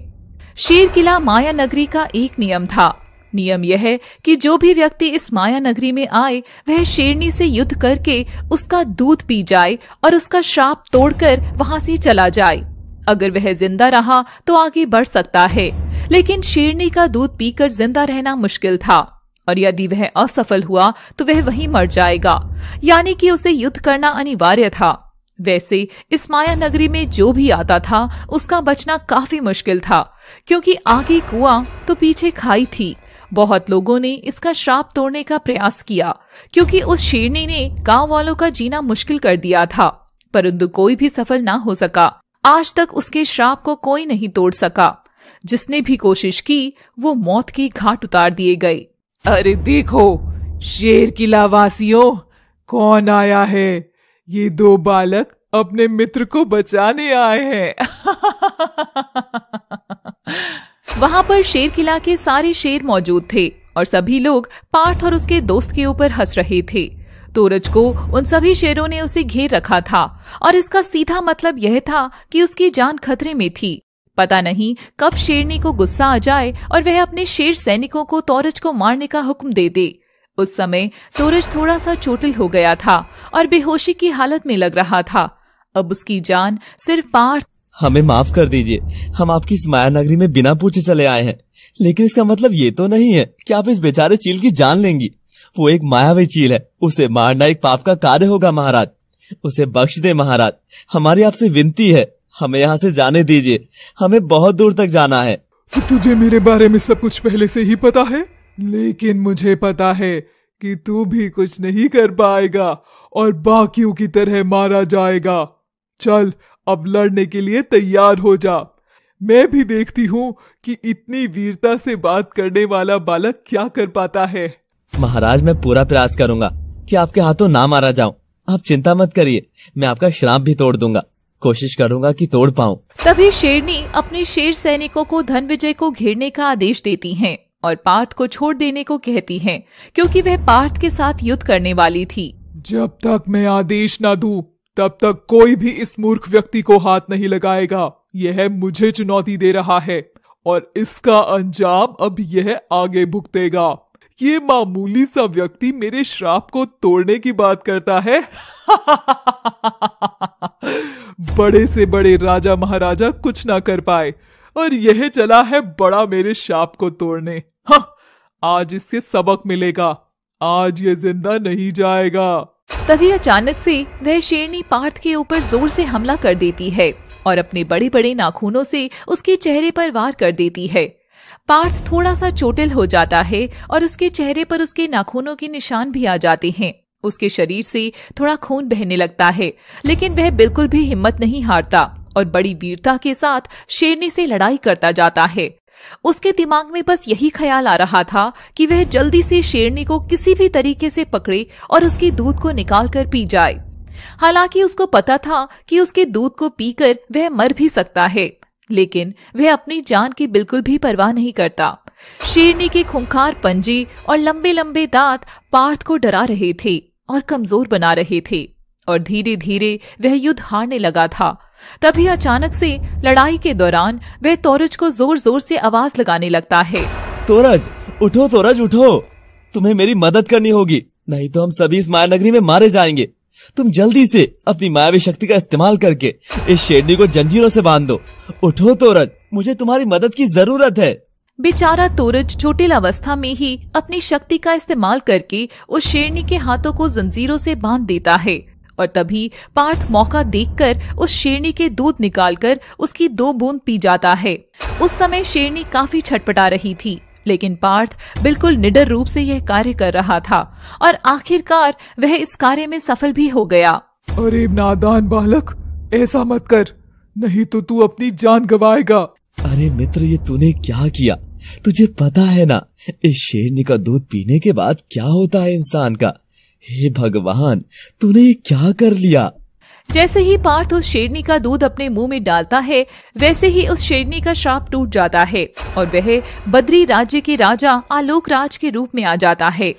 शेर किला माया नगरी का एक नियम था। नियम यह है कि जो भी व्यक्ति इस माया नगरी में आए वह शेरनी से युद्ध करके उसका दूध पी जाए और उसका श्राप तोड़कर वहां से चला जाए। अगर वह जिंदा रहा तो आगे बढ़ सकता है, लेकिन शेरनी का दूध पीकर जिंदा रहना मुश्किल था और यदि वह असफल हुआ तो वह वहीं मर जाएगा, यानी कि उसे युद्ध करना अनिवार्य था। वैसे इस माया नगरी में जो भी आता था उसका बचना काफी मुश्किल था, क्योंकि आगे कुआं तो पीछे खाई थी। बहुत लोगों ने इसका श्राप तोड़ने का प्रयास किया, क्योंकि उस शेरनी ने गांव वालों का जीना मुश्किल कर दिया था, परंतु कोई भी सफल ना हो सका। आज तक उसके श्राप को कोई नहीं तोड़ सका। जिसने भी कोशिश की वो मौत के घाट उतार दिए गए। अरे देखो शेर किला वासियों, कौन आया है। ये दो बालक अपने मित्र को बचाने आए हैं। वहां पर शेर किला के सारे शेर मौजूद थे और सभी लोग पार्थ और उसके दोस्त के ऊपर हंस रहे थे। तोरज को उन सभी शेरों ने उसे घेर रखा था और इसका सीधा मतलब यह था कि उसकी जान खतरे में थी। पता नहीं कब शेरनी को गुस्सा आ जाए और वह अपने शेर सैनिकों को तोरज को मारने का हुक्म दे दे। उस समय तोरज थोड़ा सा चोटिल हो गया था और बेहोशी की हालत में लग रहा था। अब उसकी जान सिर्फ पार्थ। हमें माफ कर दीजिए, हम आपकी इस माया नगरी में बिना पूछे चले आए हैं, लेकिन इसका मतलब ये तो नहीं है कि आप इस बेचारे चील की जान लेंगी। वो एक मायावी चील है, उसे मारना एक पाप का कार्य होगा महाराज। उसे बख्श दे महाराज, हमारी आपसे विनती है। हमें यहाँ से जाने दीजिए, हमें बहुत दूर तक जाना है। तुझे मेरे बारे में सब कुछ पहले से ही पता है, लेकिन मुझे पता है कि तू भी कुछ नहीं कर पाएगा और बाकियों की तरह मारा जाएगा। चल अब लड़ने के लिए तैयार हो जा। मैं भी देखती हूँ कि इतनी वीरता से बात करने वाला बालक क्या कर पाता है। महाराज मैं पूरा प्रयास करूँगा कि आपके हाथों ना मारा जाऊं। आप चिंता मत करिए, मैं आपका श्राप भी तोड़ दूंगा। कोशिश करूंगा कि तोड़ पाऊं। तभी शेरनी अपने शेर सैनिकों को धनविजय को घेरने का आदेश देती हैं और पार्थ को छोड़ देने को कहती हैं, क्योंकि वह पार्थ के साथ युद्ध करने वाली थी। जब तक मैं आदेश ना दूं, तब तक कोई भी इस मूर्ख व्यक्ति को हाथ नहीं लगाएगा। यह मुझे चुनौती दे रहा है और इसका अंजाम अब यह आगे भुगतेगा। ये मामूली सा व्यक्ति मेरे श्राप को तोड़ने की बात करता है। बड़े से बड़े राजा महाराजा कुछ ना कर पाए और यह चला है बड़ा मेरे श्राप को तोड़ने। हाँ, आज इससे सबक मिलेगा। आज ये जिंदा नहीं जाएगा। तभी अचानक से वह शेरनी पार्थ के ऊपर जोर से हमला कर देती है और अपने बड़े बड़े नाखूनों से उसके चेहरे पर वार कर देती है। पार्थ थोड़ा सा चोटिल हो जाता है और उसके चेहरे पर उसके नाखूनों के निशान भी आ जाते हैं। उसके शरीर से थोड़ा खून बहने लगता है, लेकिन वह बिल्कुल भी हिम्मत नहीं हारता और बड़ी वीरता के साथ शेरनी से लड़ाई करता जाता है। उसके दिमाग में बस यही ख्याल आ रहा था कि वह जल्दी से शेरनी को किसी भी तरीके से पकड़े और उसके दूध को निकाल कर पी जाए। हालांकि उसको पता था कि उसके दूध को पीकर वह मर भी सकता है, लेकिन वह अपनी जान की बिल्कुल भी परवाह नहीं करता। शेरनी के खूंखार पंजे और लंबे लंबे दांत पार्थ को डरा रहे थे और कमजोर बना रहे थे और धीरे धीरे वह युद्ध हारने लगा था। तभी अचानक से लड़ाई के दौरान वह तोरज को जोर जोर से आवाज लगाने लगता है। तोरज उठो, तोरज उठो, तुम्हें मेरी मदद करनी होगी, नहीं तो हम सभी इस माया नगरी में मारे जाएंगे। तुम जल्दी से अपनी मायावी शक्ति का इस्तेमाल करके इस शेरनी को जंजीरों से बांध दो। उठो तोरज, मुझे तुम्हारी मदद की जरूरत है। बेचारा तोरज चोटिल अवस्था में ही अपनी शक्ति का इस्तेमाल करके उस शेरनी के हाथों को जंजीरों से बांध देता है और तभी पार्थ मौका देखकर उस शेरनी के दूध निकालकर उसकी दो बूंद पी जाता है। उस समय शेरनी काफी छटपटा रही थी लेकिन पार्थ बिल्कुल निडर रूप से यह कार्य कर रहा था और आखिरकार वह इस कार्य में सफल भी हो गया। अरे नादान बालक, ऐसा मत कर, नहीं तो तू अपनी जान गवाएगा। अरे मित्र, ये तूने क्या किया? तुझे पता है ना इस शेरनी का दूध पीने के बाद क्या होता है इंसान का। हे भगवान, तूने ये क्या कर लिया? जैसे ही पार्थ उस शेरनी का दूध अपने मुंह में डालता है वैसे ही उस शेरनी का श्राप टूट जाता है और वह बद्री राज्य के राजा आलोक राज के रूप में आ जाता है।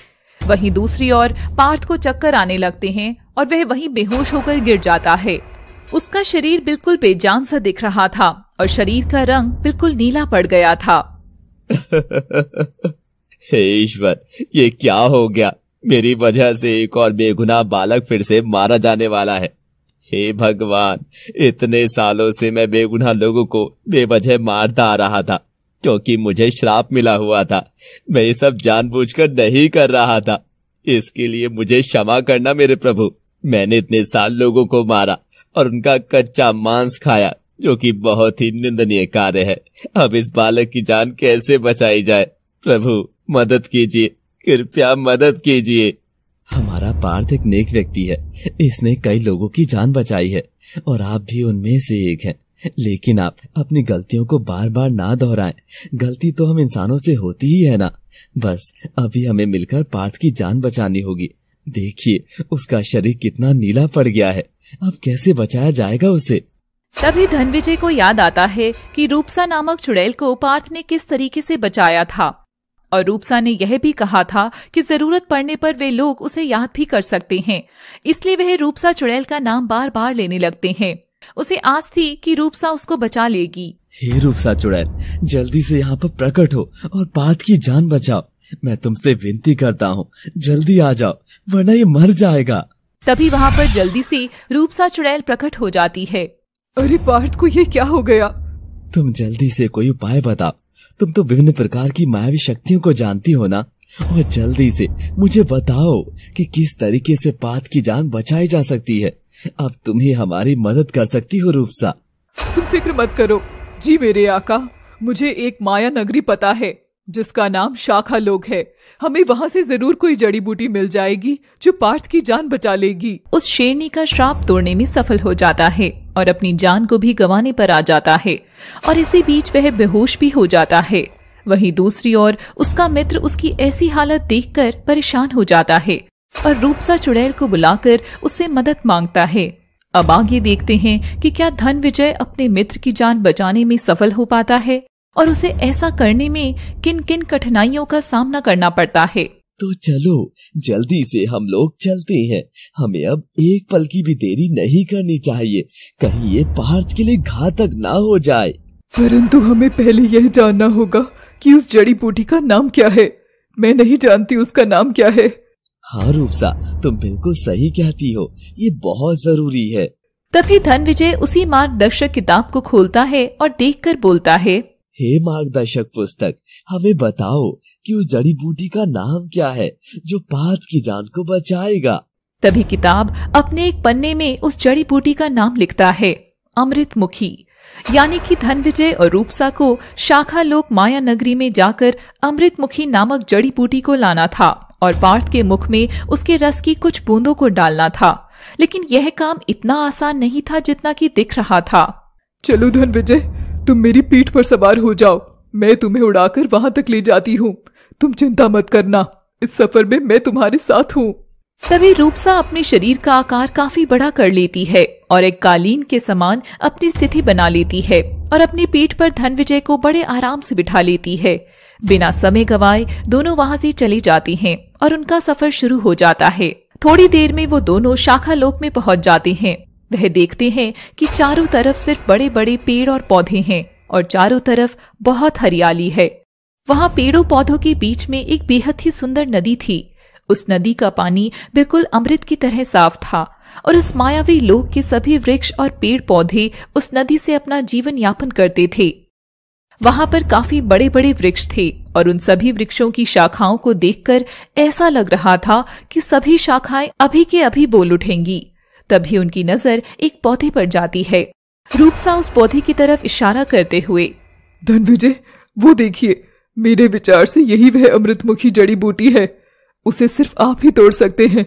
वहीं दूसरी ओर पार्थ को चक्कर आने लगते हैं और वह वहीं बेहोश होकर गिर जाता है। उसका शरीर बिल्कुल बेजान सा दिख रहा था और शरीर का रंग बिल्कुल नीला पड़ गया था। हे ईश्वर, ये क्या हो गया? मेरी वजह से एक और बेगुनाह बालक फिर से मारा जाने वाला है। हे भगवान, इतने सालों से मैं बेगुनाह लोगों को बेवजह मारता आ रहा था क्योंकि मुझे श्राप मिला हुआ था। मैं ये सब जानबूझकर नहीं कर रहा था, इसके लिए मुझे क्षमा करना मेरे प्रभु। मैंने इतने साल लोगों को मारा और उनका कच्चा मांस खाया जो कि बहुत ही निंदनीय कार्य है। अब इस बालक की जान कैसे बचाई जाए? प्रभु मदद कीजिए, कृपया मदद कीजिए। हमारा पार्थ एक नेक व्यक्ति है, इसने कई लोगों की जान बचाई है और आप भी उनमें से एक हैं। लेकिन आप अपनी गलतियों को बार बार ना दोहराएं। गलती तो हम इंसानों से होती ही है ना। बस अभी हमें मिलकर पार्थ की जान बचानी होगी। देखिए उसका शरीर कितना नीला पड़ गया है, अब कैसे बचाया जाएगा उसे? तभी धनविजय को याद आता है कि रूपसा नामक चुड़ैल को पार्थ ने किस तरीके से बचाया था और रूपसा ने यह भी कहा था कि जरूरत पड़ने पर वे लोग उसे याद भी कर सकते हैं, इसलिए वह रूपसा चुड़ैल का नाम बार बार लेने लगते हैं। उसे आस थी कि रूपसा उसको बचा लेगी। हे रूपसा चुड़ैल, जल्दी से यहाँ पर प्रकट हो और पार्थ की जान बचाओ। मैं तुमसे विनती करता हूँ, जल्दी आ जाओ वरना ये मर जाएगा। तभी वहाँ पर जल्दी से रूपसा चुड़ैल प्रकट हो जाती है। अरे पार्थ को ये क्या हो गया? तुम जल्दी से कोई उपाय बताओ, तुम तो विभिन्न प्रकार की मायावी शक्तियों को जानती हो ना, और जल्दी से मुझे बताओ कि किस तरीके से पार्थ की जान बचाई जा सकती है। अब तुम ही हमारी मदद कर सकती हो रूपसा। तुम फिक्र मत करो जी मेरे आका, मुझे एक माया नगरी पता है जिसका नाम शाखा लोक है। हमें वहाँ से जरूर कोई जड़ी बूटी मिल जाएगी जो पार्थ की जान बचा लेगी। उस शेरनी का श्राप तोड़ने में सफल हो जाता है और अपनी जान को भी गंवाने पर आ जाता है और इसी बीच वह बेहोश भी हो जाता है। वहीं दूसरी ओर उसका मित्र उसकी ऐसी हालत देखकर परेशान हो जाता है और रूपसा चुड़ैल को बुलाकर उससे मदद मांगता है। अब आगे देखते हैं कि क्या धनविजय अपने मित्र की जान बचाने में सफल हो पाता है और उसे ऐसा करने में किन किन कठिनाइयों का सामना करना पड़ता है। तो चलो जल्दी से हम लोग चलते हैं, हमें अब एक पल की भी देरी नहीं करनी चाहिए, कहीं ये पार्थ के लिए घातक ना हो जाए। परंतु हमें पहले यह जानना होगा कि उस जड़ी बूटी का नाम क्या है। मैं नहीं जानती उसका नाम क्या है। हाँ रूपसा, तुम बिल्कुल सही कहती हो, ये बहुत जरूरी है। तभी धनविजय उसी मार्गदर्शक किताब को खोलता है और देख कर बोलता है, हे मार्गदर्शक पुस्तक, हमें बताओ कि उस जड़ी बूटी का नाम क्या है जो पार्थ की जान को बचाएगा। तभी किताब अपने एक पन्ने में उस जड़ी बूटी का नाम लिखता है, अमृतमुखी। यानी कि धनविजय और रूपसा को शाखा लोक माया नगरी में जाकर अमृतमुखी नामक जड़ी बूटी को लाना था और पार्थ के मुख में उसके रस की कुछ बूंदों को डालना था। लेकिन यह काम इतना आसान नहीं था जितना कि दिख रहा था। चलो धनविजय, तुम मेरी पीठ पर सवार हो जाओ, मैं तुम्हें उड़ाकर वहाँ तक ले जाती हूँ। तुम चिंता मत करना, इस सफर में मैं तुम्हारे साथ हूँ। तभी रूपसा अपने शरीर का आकार काफी बड़ा कर लेती है और एक कालीन के समान अपनी स्थिति बना लेती है और अपनी पीठ पर धनविजय को बड़े आराम से बिठा लेती है। बिना समय गवाए दोनों वहाँ से चली जाती हैं और उनका सफर शुरू हो जाता है। थोड़ी देर में वो दोनों शाखा लोक में पहुँच जाते हैं। वह देखते हैं कि चारों तरफ सिर्फ बड़े बड़े पेड़ और पौधे हैं और चारों तरफ बहुत हरियाली है। वहाँ पेड़ों पौधों के बीच में एक बेहद ही सुंदर नदी थी। उस नदी का पानी बिल्कुल अमृत की तरह साफ था और उस मायावी लोक के सभी वृक्ष और पेड़ पौधे उस नदी से अपना जीवन यापन करते थे। वहां पर काफी बड़े बड़े वृक्ष थे और उन सभी वृक्षों की शाखाओं को देखकर ऐसा लग रहा था कि सभी शाखाएं अभी के अभी बोल उठेंगी। तभी उनकी नजर एक पौधे पर जाती है। रूपसा उस पौधे की तरफ इशारा करते हुए, धनविजय वो देखिए, मेरे विचार से यही वह अमृतमुखी जड़ी बूटी है। उसे सिर्फ आप ही तोड़ सकते हैं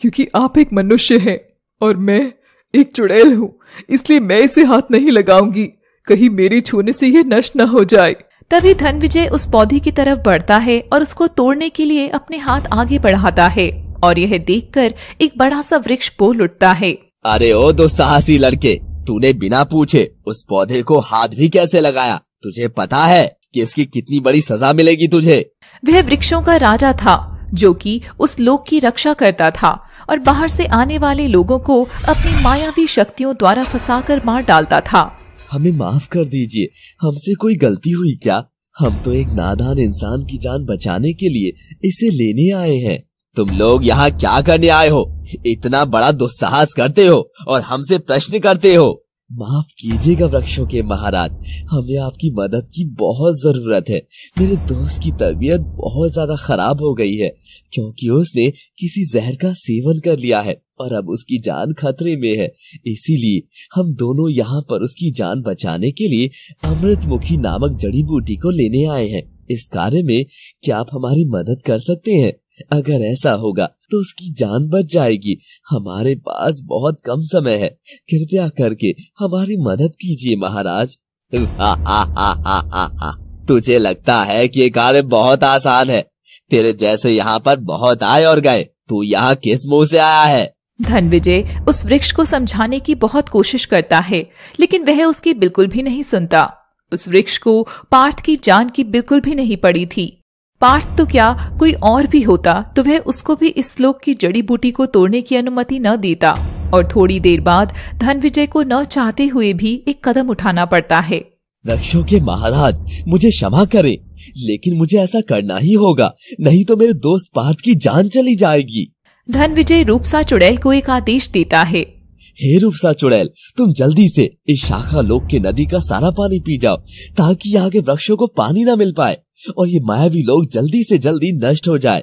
क्योंकि आप एक मनुष्य हैं और मैं एक चुड़ैल हूँ, इसलिए मैं इसे हाथ नहीं लगाऊंगी, कहीं मेरे छूने से यह नष्ट न हो जाए। तभी धनविजय उस पौधे की तरफ बढ़ता है और उसको तोड़ने के लिए अपने हाथ आगे बढ़ाता है और यह देखकर एक बड़ा सा वृक्ष बोल उठता है, अरे ओ दो साहसी लड़के, तूने बिना पूछे उस पौधे को हाथ भी कैसे लगाया? तुझे पता है कि इसकी कितनी बड़ी सजा मिलेगी तुझे। वह वृक्षों का राजा था जो कि उस लोक की रक्षा करता था और बाहर से आने वाले लोगों को अपनी मायावी शक्तियों द्वारा फंसाकर मार डालता था। हमें माफ कर दीजिए, हमसे कोई गलती हुई क्या? हम तो एक नादान इंसान की जान बचाने के लिए इसे लेने आए हैं। तुम लोग यहाँ क्या करने आए हो? इतना बड़ा दुस्साहस करते हो और हमसे प्रश्न करते हो। माफ कीजिएगा वृक्षों के महाराज, हमें आपकी मदद की बहुत जरूरत है। मेरे दोस्त की तबीयत बहुत ज्यादा खराब हो गई है क्योंकि उसने किसी जहर का सेवन कर लिया है और अब उसकी जान खतरे में है। इसीलिए हम दोनों यहाँ पर उसकी जान बचाने के लिए अमृतमुखी नामक जड़ी बूटी को लेने आए हैं। इस कार्य में क्या आप हमारी मदद कर सकते हैं? अगर ऐसा होगा तो उसकी जान बच जाएगी। हमारे पास बहुत कम समय है, कृपया करके हमारी मदद कीजिए महाराज। हा हा हा हा हा हा। तुझे लगता है कि ये कार्य बहुत आसान है? तेरे जैसे यहाँ पर बहुत आए और गए, तू यहाँ किस मुँह से आया है? धनविजय उस वृक्ष को समझाने की बहुत कोशिश करता है लेकिन वह उसकी बिल्कुल भी नहीं सुनता। उस वृक्ष को पार्थ की जान की बिल्कुल भी नहीं पड़ी थी। पार्थ तो क्या कोई और भी होता तो वह उसको भी इस श्लोक की जड़ी बूटी को तोड़ने की अनुमति न देता और थोड़ी देर बाद धनविजय को न चाहते हुए भी एक कदम उठाना पड़ता है। वृक्षों के महाराज मुझे क्षमा करें, लेकिन मुझे ऐसा करना ही होगा, नहीं तो मेरे दोस्त पार्थ की जान चली जाएगी। धनविजय रूपसा चुड़ैल को एक आदेश देता है, हे रूपसा चुड़ैल, तुम जल्दी से इस शाखा लोक के नदी का सारा पानी पी जाओ ताकि यहाँ के वृक्षों को पानी न मिल पाए और ये मायावी लोग जल्दी से जल्दी नष्ट हो जाए।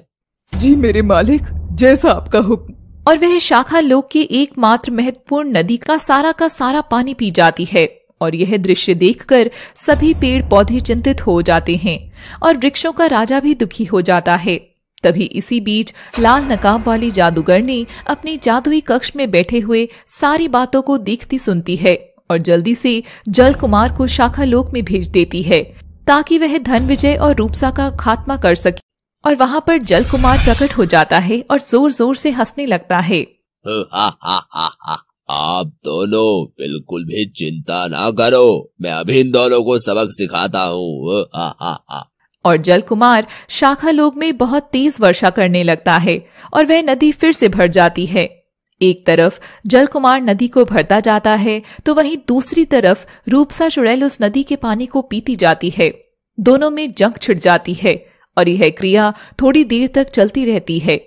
जी मेरे मालिक, जैसा आपका हुक्म। और वह शाखा लोक की एकमात्र महत्वपूर्ण नदी का सारा का सारा पानी पी जाती है और यह दृश्य देखकर सभी पेड़ पौधे चिंतित हो जाते हैं और वृक्षों का राजा भी दुखी हो जाता है। तभी इसी बीच लाल नकाब वाली जादूगर ने अपनी जादुई कक्ष में बैठे हुए सारी बातों को देखती सुनती है और जल्दी से जलकुमार को शाखा लोक में भेज देती है ताकि वह धनविजय और रूपसा का खात्मा कर सके। और वहाँ पर जलकुमार प्रकट हो जाता है और जोर जोर से हंसने लगता है। हा हा हा हा। आप दोनों बिल्कुल भी चिंता ना करो, मैं अभी इन दोनों को सबक सिखाता हूँ। और जलकुमार शाखा लोक में बहुत तेज वर्षा करने लगता है और वह नदी फिर से भर जाती है। एक तरफ जलकुमार नदी को भरता जाता है तो वहीं दूसरी तरफ रूपसा चुड़ैल उस नदी के पानी को पीती जाती है। दोनों में जंग छिड़ जाती है और यह क्रिया थोड़ी देर तक चलती रहती है।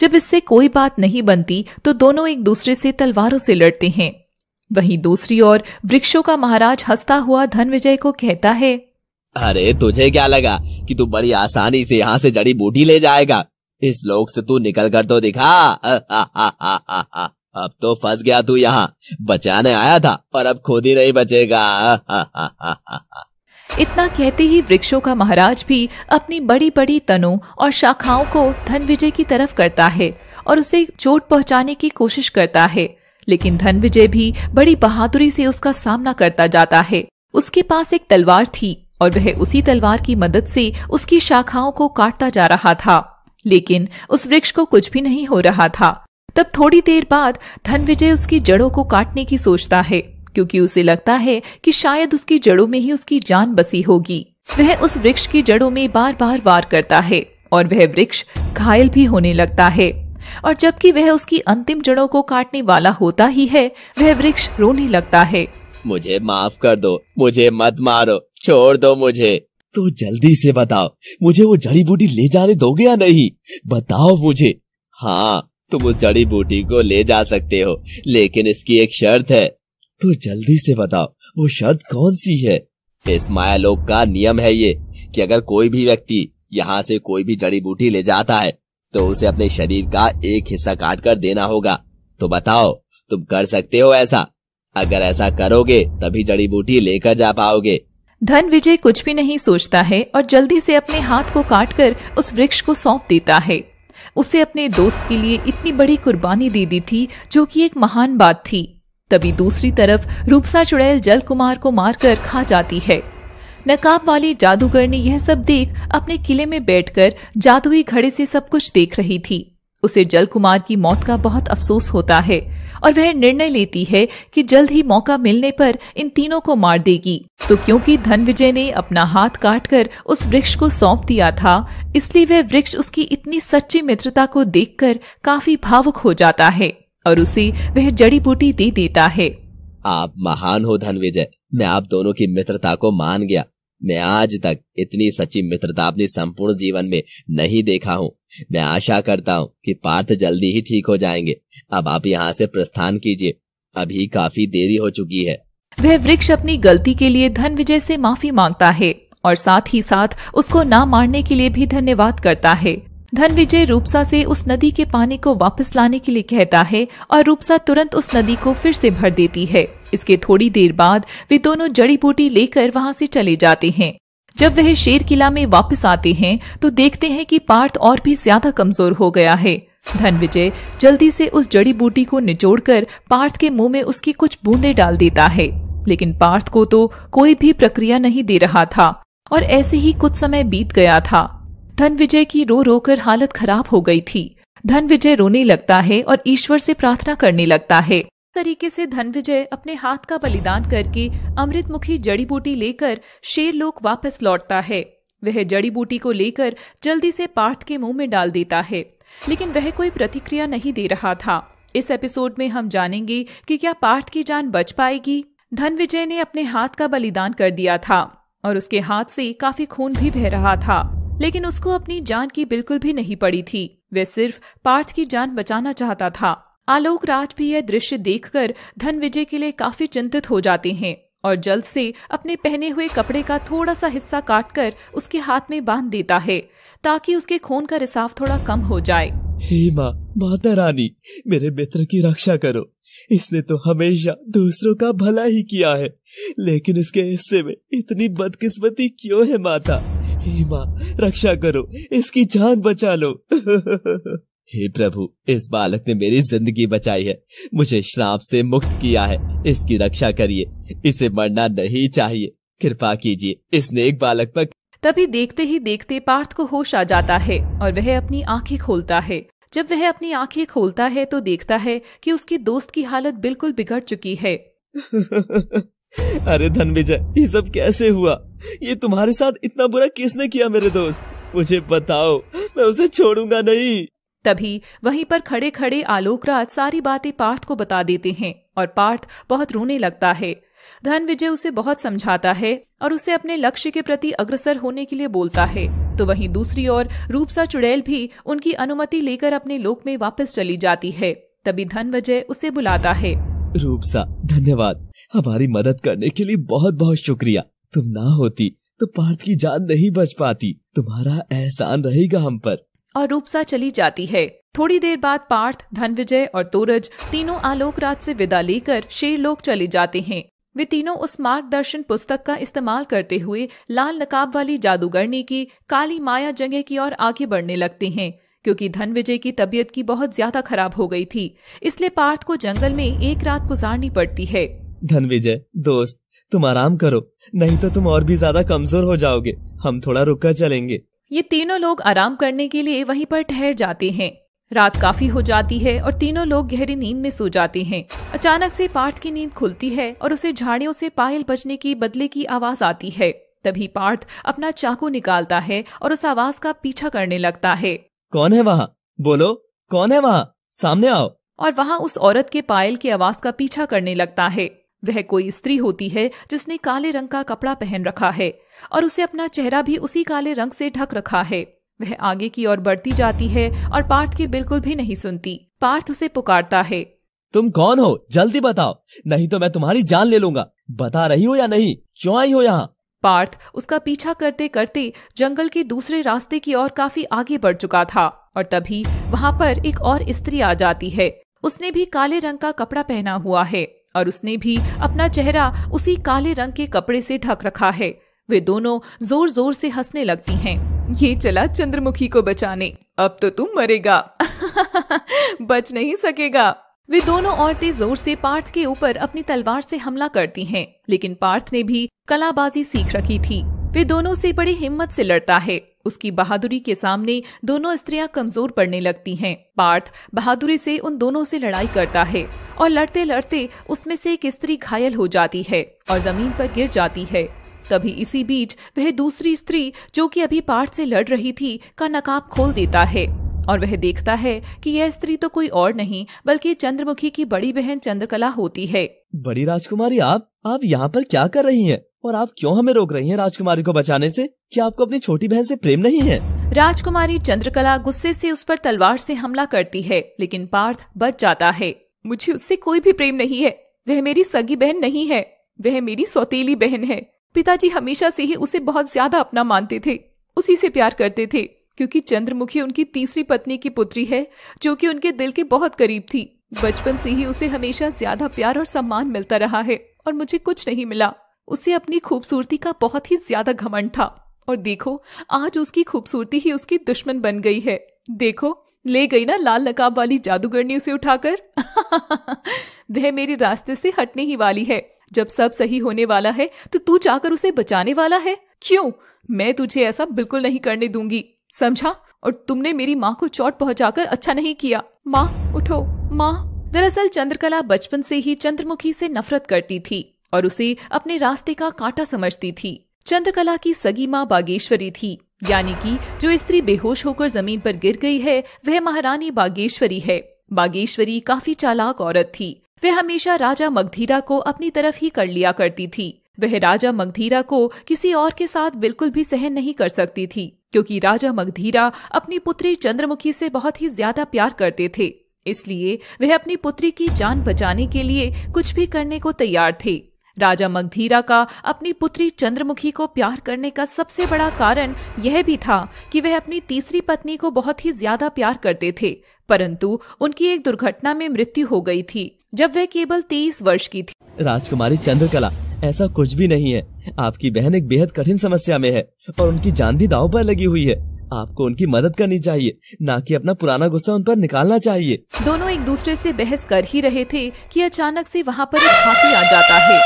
जब इससे कोई बात नहीं बनती तो दोनों एक दूसरे से तलवारों से लड़ते हैं। वहीं दूसरी ओर वृक्षों का महाराज हंसता हुआ धनविजय को कहता है, अरे तुझे क्या लगा कि तू बड़ी आसानी से यहाँ से जड़ी बूटी ले जाएगा? इस लोक से तू निकल कर तो दिखा। आ, आ, आ, आ, आ, आ, अब तो फंस गया तू, यहाँ बचाने आया था और अब खुद ही नहीं बचेगा। आ, आ, आ, आ, आ। इतना कहते ही वृक्षों का महाराज भी अपनी बड़ी बड़ी तनों और शाखाओं को धनविजय की तरफ करता है और उसे चोट पहुँचाने की कोशिश करता है लेकिन धनविजय भी बड़ी बहादुरी से उसका सामना करता जाता है। उसके पास एक तलवार थी और वह उसी तलवार की मदद से उसकी शाखाओं को काटता जा रहा था लेकिन उस वृक्ष को कुछ भी नहीं हो रहा था। तब थोड़ी देर बाद धनविजय उसकी जड़ों को काटने की सोचता है क्योंकि उसे लगता है कि शायद उसकी जड़ों में ही उसकी जान बसी होगी। वह उस वृक्ष की जड़ों में बार बार वार करता है और वह वृक्ष घायल भी होने लगता है और जबकि वह उसकी अंतिम जड़ों को काटने वाला होता ही है, वह वृक्ष रोने लगता है। मुझे माफ कर दो, मुझे मत मारो, छोड़ दो मुझे। तो जल्दी से बताओ, मुझे वो जड़ी बूटी ले जाने दोगे या नहीं? बताओ मुझे, हाँ, तुम उस जड़ी बूटी को ले जा सकते हो, लेकिन इसकी एक शर्त है। तो जल्दी से बताओ, वो शर्त कौन सी है? इस मायालोक का नियम है ये कि अगर कोई भी व्यक्ति यहाँ से कोई भी जड़ी बूटी ले जाता है तो उसे अपने शरीर का एक हिस्सा काट कर देना होगा। तो बताओ, तुम कर सकते हो ऐसा? अगर ऐसा करोगे तभी जड़ी बूटी लेकर जा पाओगे। धनविजय कुछ भी नहीं सोचता है और जल्दी से अपने हाथ को काटकर उस वृक्ष को सौंप देता है। उसे अपने दोस्त के लिए इतनी बड़ी कुर्बानी दे दी थी, जो कि एक महान बात थी। तभी दूसरी तरफ रूपसा चुड़ैल जलकुमार को मारकर खा जाती है। नकाब वाली जादूगर ने यह सब देख अपने किले में बैठकर जादुई घड़े से सब कुछ देख रही थी। उसे जलकुमार की मौत का बहुत अफसोस होता है और वह निर्णय लेती है कि जल्द ही मौका मिलने पर इन तीनों को मार देगी। तो क्योंकि धनविजय ने अपना हाथ काटकर उस वृक्ष को सौंप दिया था, इसलिए वह वृक्ष उसकी इतनी सच्ची मित्रता को देखकर काफी भावुक हो जाता है और उसे वह जड़ी बूटी दे देता है। आप महान हो धनविजय, मैं आप दोनों की मित्रता को मान गया। मैं आज तक इतनी सच्ची मित्रता अपने संपूर्ण जीवन में नहीं देखा हूँ। मैं आशा करता हूँ कि पार्थ जल्दी ही ठीक हो जाएंगे। अब आप यहाँ से प्रस्थान कीजिए, अभी काफी देरी हो चुकी है। वह वृक्ष अपनी गलती के लिए धनविजय से माफी मांगता है और साथ ही साथ उसको ना मारने के लिए भी धन्यवाद करता है। धनविजय रूपसा से उस नदी के पानी को वापस लाने के लिए कहता है और रूपसा तुरंत उस नदी को फिर से भर देती है। इसके थोड़ी देर बाद वे दोनों जड़ी बूटी लेकर वहां से चले जाते हैं। जब वह शेर किला में वापस आते हैं तो देखते हैं कि पार्थ और भी ज्यादा कमजोर हो गया है। धनविजय जल्दी से उस जड़ी बूटी को निचोड़कर पार्थ के मुंह में उसकी कुछ बूंदें डाल देता है, लेकिन पार्थ को तो कोई भी प्रक्रिया नहीं दे रहा था और ऐसे ही कुछ समय बीत गया था। धनविजय की रो रोकर हालत खराब हो गई थी। धनविजय रोने लगता है और ईश्वर से प्रार्थना करने लगता है। तरीके से धनविजय अपने हाथ का बलिदान करके अमृतमुखी जड़ी बूटी लेकर शेर लोक वापस लौटता है। वह जड़ी बूटी को लेकर जल्दी से पार्थ के मुंह में डाल देता है, लेकिन वह कोई प्रतिक्रिया नहीं दे रहा था। इस एपिसोड में हम जानेंगे कि क्या पार्थ की जान बच पाएगी। धनविजय ने अपने हाथ का बलिदान कर दिया था और उसके हाथ से काफी खून भी बह रहा था, लेकिन उसको अपनी जान की बिल्कुल भी नहीं पड़ी थी। वह सिर्फ पार्थ की जान बचाना चाहता था। आलोक राज भी यह दृश्य देखकर धनविजय के लिए काफी चिंतित हो जाते हैं और जल्द से अपने पहने हुए कपड़े का थोड़ा सा हिस्सा काटकर उसके हाथ में बांध देता है, ताकि उसके खून का रिसाव थोड़ा कम हो जाए। हे माँ, माता रानी, मेरे मित्र की रक्षा करो। इसने तो हमेशा दूसरों का भला ही किया है, लेकिन इसके हिस्से में इतनी बदकिस्मती क्यों है माता? हे माँ, रक्षा करो, इसकी जान बचा लो। हे प्रभु, इस बालक ने मेरी जिंदगी बचाई है, मुझे श्राप से मुक्त किया है। इसकी रक्षा करिए, इसे मरना नहीं चाहिए। कृपा कीजिए इस नेक बालक पर। तभी देखते ही देखते पार्थ को होश आ जाता है और वह अपनी आंखें खोलता है। जब वह अपनी आंखें खोलता है तो देखता है कि उसकी दोस्त की हालत बिल्कुल बिगड़ चुकी है। अरे धनविजय, ये सब कैसे हुआ? ये तुम्हारे साथ इतना बुरा किसने किया मेरे दोस्त? मुझे बताओ, मैं उसे छोड़ूंगा नहीं। तभी वहीं पर खड़े खड़े आलोक राज सारी बातें पार्थ को बता देते हैं और पार्थ बहुत रोने लगता है। धनविजय उसे बहुत समझाता है और उसे अपने लक्ष्य के प्रति अग्रसर होने के लिए बोलता है। तो वहीं दूसरी ओर रूपसा चुड़ैल भी उनकी अनुमति लेकर अपने लोक में वापस चली जाती है। तभी धनविजय उसे बुलाता है। रूपसा, धन्यवाद, हमारी मदद करने के लिए बहुत बहुत शुक्रिया। तुम ना होती तो पार्थ की जान नहीं बच पाती। तुम्हारा एहसान रहेगा हम पर। और रूपसा चली जाती है। थोड़ी देर बाद पार्थ, धनविजय और तोरज तीनों आलोक राज से विदा लेकर शेर लोक चले जाते हैं। वे तीनों उस मार्गदर्शन पुस्तक का इस्तेमाल करते हुए लाल नकाब वाली जादूगरनी की काली माया जगह की ओर आगे बढ़ने लगते हैं, क्योंकि धनविजय की तबीयत की बहुत ज्यादा खराब हो गई थी, इसलिए पार्थ को जंगल में एक रात गुजारनी पड़ती है। धनविजय दोस्त, तुम आराम करो, नहीं तो तुम और भी ज्यादा कमजोर हो जाओगे। हम थोड़ा रुक कर चलेंगे। ये तीनों लोग आराम करने के लिए वहीं पर ठहर जाते हैं। रात काफी हो जाती है और तीनों लोग गहरी नींद में सो जाते हैं। अचानक से पार्थ की नींद खुलती है और उसे झाड़ियों से पायल बजने की बदले की आवाज आती है। तभी पार्थ अपना चाकू निकालता है और उस आवाज का पीछा करने लगता है। कौन है वहाँ? बोलो, कौन है वहाँ? सामने आओ। और वहाँ उस औरत के पायल की आवाज का पीछा करने लगता है। वह कोई स्त्री होती है जिसने काले रंग का कपड़ा पहन रखा है और उसे अपना चेहरा भी उसी काले रंग से ढक रखा है। वह आगे की ओर बढ़ती जाती है और पार्थ की बिल्कुल भी नहीं सुनती। पार्थ उसे पुकारता है, तुम कौन हो? जल्दी बताओ, नहीं तो मैं तुम्हारी जान ले लूंगा। बता रही हो या नहीं? क्यों आई हो यहाँ? पार्थ उसका पीछा करते करते जंगल के दूसरे रास्ते की ओर काफी आगे बढ़ चुका था और तभी वहाँ पर एक और स्त्री आ जाती है। उसने भी काले रंग का कपड़ा पहना हुआ है और उसने भी अपना चेहरा उसी काले रंग के कपड़े से ढक रखा है। वे दोनों जोर जोर से हंसने लगती हैं। ये चला चंद्रमुखी को बचाने, अब तो तुम मरेगा बच नहीं सकेगा। वे दोनों औरतें जोर से पार्थ के ऊपर अपनी तलवार से हमला करती हैं, लेकिन पार्थ ने भी कलाबाजी सीख रखी थी। वे दोनों से बड़ी हिम्मत से लड़ता है। उसकी बहादुरी के सामने दोनों स्त्रियां कमजोर पड़ने लगती हैं। पार्थ बहादुरी से उन दोनों से लड़ाई करता है और लड़ते लड़ते उसमें से एक स्त्री घायल हो जाती है और जमीन पर गिर जाती है। तभी इसी बीच वह दूसरी स्त्री, जो कि अभी पार्थ से लड़ रही थी, का नकाब खोल देता है और वह देखता है कि यह स्त्री तो कोई और नहीं बल्कि चंद्रमुखी की बड़ी बहन चंद्रकला होती है। बड़ी राजकुमारी, आप आप यहाँ पर क्या कर रही हैं और आप क्यों हमें रोक रही हैं राजकुमारी को बचाने से? क्या आपको अपनी छोटी बहन से प्रेम नहीं है? राजकुमारी चंद्रकला गुस्से से उस पर तलवार से हमला करती है, लेकिन पार्थ बच जाता है। मुझे उससे कोई भी प्रेम नहीं है, वह मेरी सगी बहन नहीं है, वह मेरी सौतेली बहन है। पिताजी हमेशा से ही उसे बहुत ज्यादा अपना मानते थे, उसी से प्यार करते थे, क्योंकि चंद्रमुखी उनकी तीसरी पत्नी की पुत्री है जो कि उनके दिल के बहुत करीब थी। बचपन से ही उसे हमेशा ज्यादा प्यार और सम्मान मिलता रहा है और मुझे कुछ नहीं मिला। उसे अपनी खूबसूरती का बहुत ही ज्यादा घमंड था और देखो आज उसकी खूबसूरती ही उसकी दुश्मन बन गई है। देखो, ले गई ना लाल नकाब वाली जादूगरनी उसे उठाकर वह मेरे रास्ते से हटने ही वाली है। जब सब सही होने वाला है तो तू जाकर उसे बचाने वाला है? क्यों? मैं तुझे ऐसा बिल्कुल नहीं करने दूंगी, समझा? और तुमने मेरी माँ को चोट पहुँचाकर अच्छा नहीं किया। माँ उठो, माँ। दरअसल चंद्रकला बचपन से ही चंद्रमुखी से नफरत करती थी और उसे अपने रास्ते का कांटा समझती थी। चंद्रकला की सगी माँ बागेश्वरी थी, यानी कि जो स्त्री बेहोश होकर जमीन पर गिर गई है वह महारानी बागेश्वरी है। बागेश्वरी काफी चालाक औरत थी। वह हमेशा राजा मगधीरा को अपनी तरफ ही कर लिया करती थी। वह राजा मगधीरा को किसी और के साथ बिल्कुल भी सहन नहीं कर सकती थी, क्योंकि राजा मगधीरा अपनी पुत्री चंद्रमुखी से बहुत ही ज्यादा प्यार करते थे। इसलिए वह अपनी पुत्री की जान बचाने के लिए कुछ भी करने को तैयार थे। राजा मगधीरा का अपनी पुत्री चंद्रमुखी को प्यार करने का सबसे बड़ा कारण यह भी था कि वह अपनी तीसरी पत्नी को बहुत ही ज्यादा प्यार करते थे, परंतु उनकी एक दुर्घटना में मृत्यु हो गई थी जब वह केवल तेईस वर्ष की थी। राजकुमारी चंद्रकला, ऐसा कुछ भी नहीं है। आपकी बहन एक बेहद कठिन समस्या में है और उनकी जान भी दांव पर लगी हुई है। आपको उनकी मदद करनी चाहिए, ना कि अपना पुराना गुस्सा उन पर निकालना चाहिए। दोनों एक दूसरे से बहस कर ही रहे थे कि अचानक से वहाँ पर एक हाथी आ जाता है।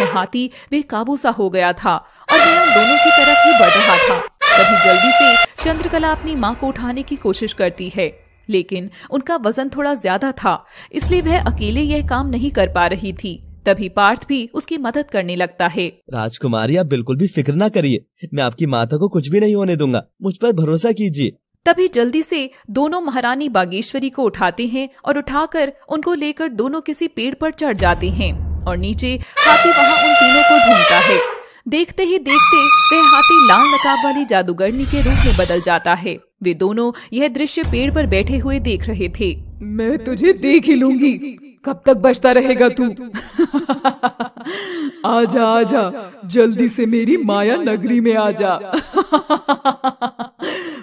वह हाथी बेकाबू सा हो गया था और वह उन दोनों की तरफ ही बढ़ रहा था। तभी जल्दी से चंद्रकला अपनी माँ को उठाने की कोशिश करती है, लेकिन उनका वजन थोड़ा ज्यादा था, इसलिए वह अकेले यह काम नहीं कर पा रही थी। तभी पार्थ भी उसकी मदद करने लगता है। राजकुमारी, आप बिल्कुल भी फिक्र ना करिए, मैं आपकी माता को कुछ भी नहीं होने दूंगा, मुझ पर भरोसा कीजिए। तभी जल्दी से दोनों महारानी बागेश्वरी को उठाते हैं और उठाकर उनको लेकर दोनों किसी पेड़ पर चढ़ जाते हैं और नीचे हाथी वहाँ उन तीनों को ढूंढता है। देखते ही देखते वह हाथी लाल नकाब वाली जादूगरनी के रूप में बदल जाता है। वे दोनों यह दृश्य पेड़ पर बैठे हुए देख रहे थे। मैं तुझे देख ही लूंगी, कब तक बचता रहेगा तू? आजा आजा, जल्दी से मेरी माया नगरी में आजा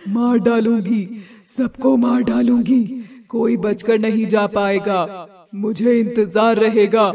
मार डालूंगी, सबको मार डालूंगी, कोई बचकर नहीं जा पाएगा, मुझे इंतजार रहेगा।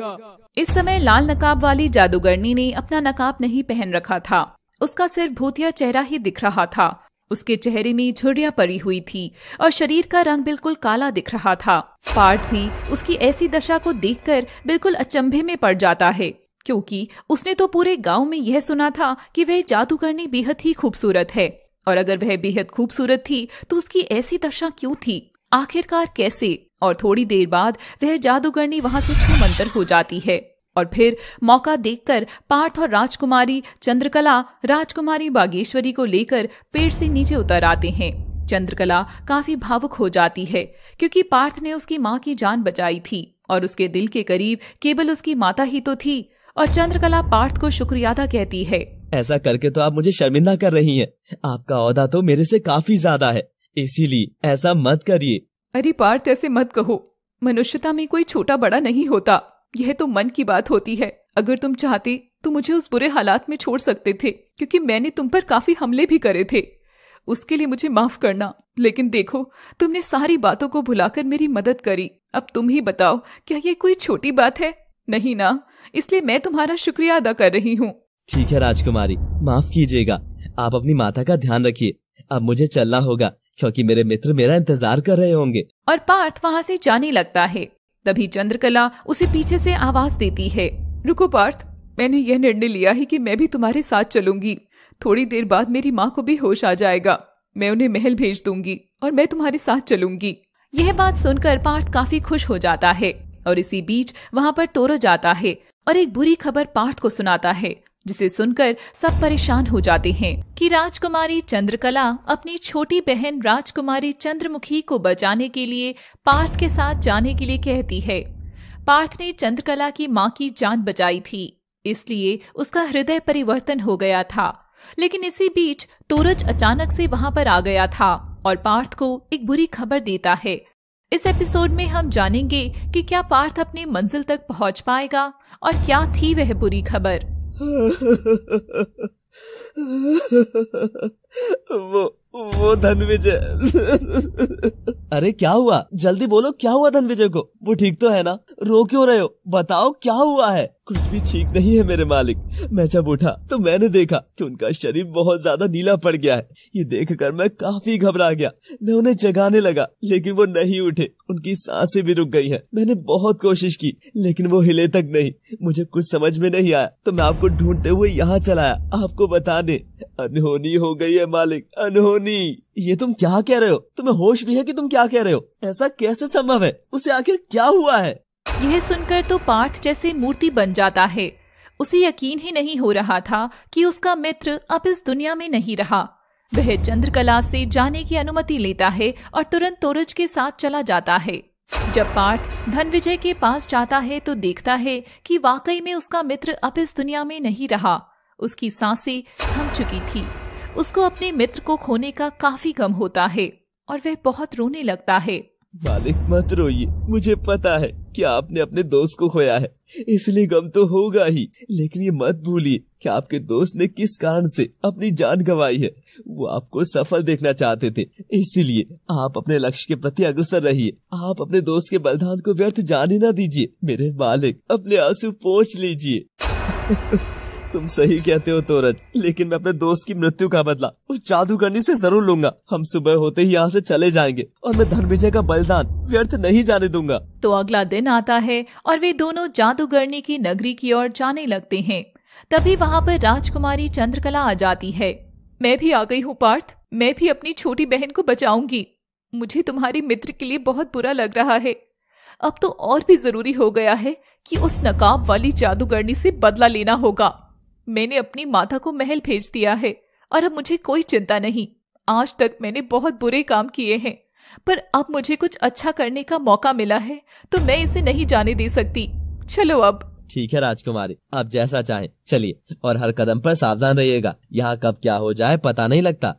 इस समय लाल नकाब वाली जादूगरनी ने अपना नकाब नहीं पहन रखा था। उसका सिर्फ भूतिया चेहरा ही दिख रहा था। उसके चेहरे में झुर्रियां पड़ी हुई थी और शरीर का रंग बिल्कुल काला दिख रहा था। पार्थ भी उसकी ऐसी दशा को देखकर बिल्कुल अचंभे में पड़ जाता है, क्योंकि उसने तो पूरे गांव में यह सुना था कि वह जादूगरनी बेहद ही खूबसूरत है, और अगर वह बेहद खूबसूरत थी तो उसकी ऐसी दशा क्यों थी, आखिरकार कैसे? और थोड़ी देर बाद वह जादूगरनी वहां से छूमंतर हो जाती है और फिर मौका देखकर पार्थ और राजकुमारी चंद्रकला राजकुमारी बागेश्वरी को लेकर पेड़ से नीचे उतर आते हैं। चंद्रकला काफी भावुक हो जाती है, क्योंकि पार्थ ने उसकी माँ की जान बचाई थी और उसके दिल के करीब केवल उसकी माता ही तो थी। और चंद्रकला पार्थ को शुक्रिया अदा कहती है। ऐसा करके तो आप मुझे शर्मिंदा कर रही हैं। आपका औदा तो मेरे से काफी ज्यादा है, इसीलिए ऐसा मत करिए। अरे पार्थ, ऐसे मत कहो। मनुष्यता में कोई छोटा बड़ा नहीं होता, यह तो मन की बात होती है। अगर तुम चाहते तो मुझे उस बुरे हालात में छोड़ सकते थे, क्योंकि मैंने तुम पर काफी हमले भी करे थे। उसके लिए मुझे माफ करना, लेकिन देखो तुमने सारी बातों को भुलाकर मेरी मदद करी। अब तुम ही बताओ, क्या ये कोई छोटी बात है? नहीं ना, इसलिए मैं तुम्हारा शुक्रिया अदा कर रही हूँ। ठीक है राजकुमारी, माफ कीजिएगा। आप अपनी माता का ध्यान रखिए। अब मुझे चलना होगा क्योंकि मेरे मित्र मेरा इंतजार कर रहे होंगे। और पार्थ वहाँ से जाने लगता है। तभी चंद्रकला उसे पीछे से आवाज देती है। रुको पार्थ, मैंने यह निर्णय लिया है कि मैं भी तुम्हारे साथ चलूंगी। थोड़ी देर बाद मेरी माँ को भी होश आ जाएगा, मैं उन्हें महल भेज दूंगी और मैं तुम्हारे साथ चलूंगी। यह बात सुनकर पार्थ काफी खुश हो जाता है। और इसी बीच वहाँ पर तोरज आता है और एक बुरी खबर पार्थ को सुनाता है, जिसे सुनकर सब परेशान हो जाते हैं कि राजकुमारी चंद्रकला अपनी छोटी बहन राजकुमारी चंद्रमुखी को बचाने के लिए पार्थ के साथ जाने के लिए कहती है। पार्थ ने चंद्रकला की माँ की जान बचाई थी, इसलिए उसका हृदय परिवर्तन हो गया था। लेकिन इसी बीच तोरज अचानक से वहाँ पर आ गया था और पार्थ को एक बुरी खबर देता है। इस एपिसोड में हम जानेंगे कि क्या पार्थ अपनी मंजिल तक पहुँच पाएगा और क्या थी वह बुरी खबर। वो वो धनविजय। अरे क्या हुआ, जल्दी बोलो क्या हुआ धनविजय को? वो ठीक तो है ना? रो क्यों रहे हो, बताओ क्या हुआ है? कुछ भी ठीक नहीं है मेरे मालिक। मैं जब उठा तो मैंने देखा कि उनका शरीर बहुत ज्यादा नीला पड़ गया है। ये देखकर मैं काफी घबरा गया। मैं उन्हें जगाने लगा लेकिन वो नहीं उठे, उनकी सांसें भी रुक गई हैं। मैंने बहुत कोशिश की लेकिन वो हिले तक नहीं। मुझे कुछ समझ में नहीं आया तो मैं आपको ढूंढते हुए यहाँ चलाया आपको बताने। अनहोनी हो गई है मालिक, अनहोनी। ये तुम क्या कह रहे हो? तुम्हें होश भी है कि तुम क्या कह रहे हो? ऐसा कैसे संभव है? उसे आखिर क्या हुआ है? यह सुनकर तो पार्थ जैसे मूर्ति बन जाता है। उसे यकीन ही नहीं हो रहा था कि उसका मित्र अब इस दुनिया में नहीं रहा। वह चंद्रकला से जाने की अनुमति लेता है और तुरंत तोरज के साथ चला जाता है। जब पार्थ धनविजय के पास जाता है तो देखता है कि वाकई में उसका मित्र अब इस दुनिया में नहीं रहा। उसकी सांसें थम चुकी थी। उसको अपने मित्र को खोने का काफी गम होता है और वह बहुत रोने लगता है। मालिक मत रोइए, मुझे पता है कि आपने अपने दोस्त को खोया है, इसलिए गम तो होगा ही। लेकिन ये मत भूलिए कि आपके दोस्त ने किस कारण से अपनी जान गंवाई है। वो आपको सफल देखना चाहते थे, इसीलिए आप अपने लक्ष्य के प्रति अग्रसर रहिए। आप अपने दोस्त के बलिदान को व्यर्थ जाने न दीजिए मेरे मालिक, अपने आंसू पोंछ लीजिए। तुम सही कहते हो तोरज, लेकिन मैं अपने दोस्त की मृत्यु का बदला उस जादूगरनी से जरूर लूंगा। हम सुबह होते ही यहाँ से चले जाएंगे और मैं धनविजय का बलिदान व्यर्थ नहीं जाने दूंगा। तो अगला दिन आता है और वे दोनों जादूगरनी की नगरी की ओर जाने लगते हैं। तभी वहाँ पर राजकुमारी चंद्रकला आ जाती है। मैं भी आ गई हूँ पार्थ, मैं भी अपनी छोटी बहन को बचाऊंगी। मुझे तुम्हारे मित्र के लिए बहुत बुरा लग रहा है। अब तो और भी जरूरी हो गया है कि उस नकाब वाली जादूगरनी से बदला लेना होगा। मैंने अपनी माता को महल भेज दिया है और अब मुझे कोई चिंता नहीं। आज तक मैंने बहुत बुरे काम किए हैं, पर अब मुझे कुछ अच्छा करने का मौका मिला है तो मैं इसे नहीं जाने दे सकती। चलो अब। ठीक है राजकुमारी, आप जैसा चाहें चलिए, और हर कदम पर सावधान रहिएगा। यहाँ कब क्या हो जाए पता नहीं लगता।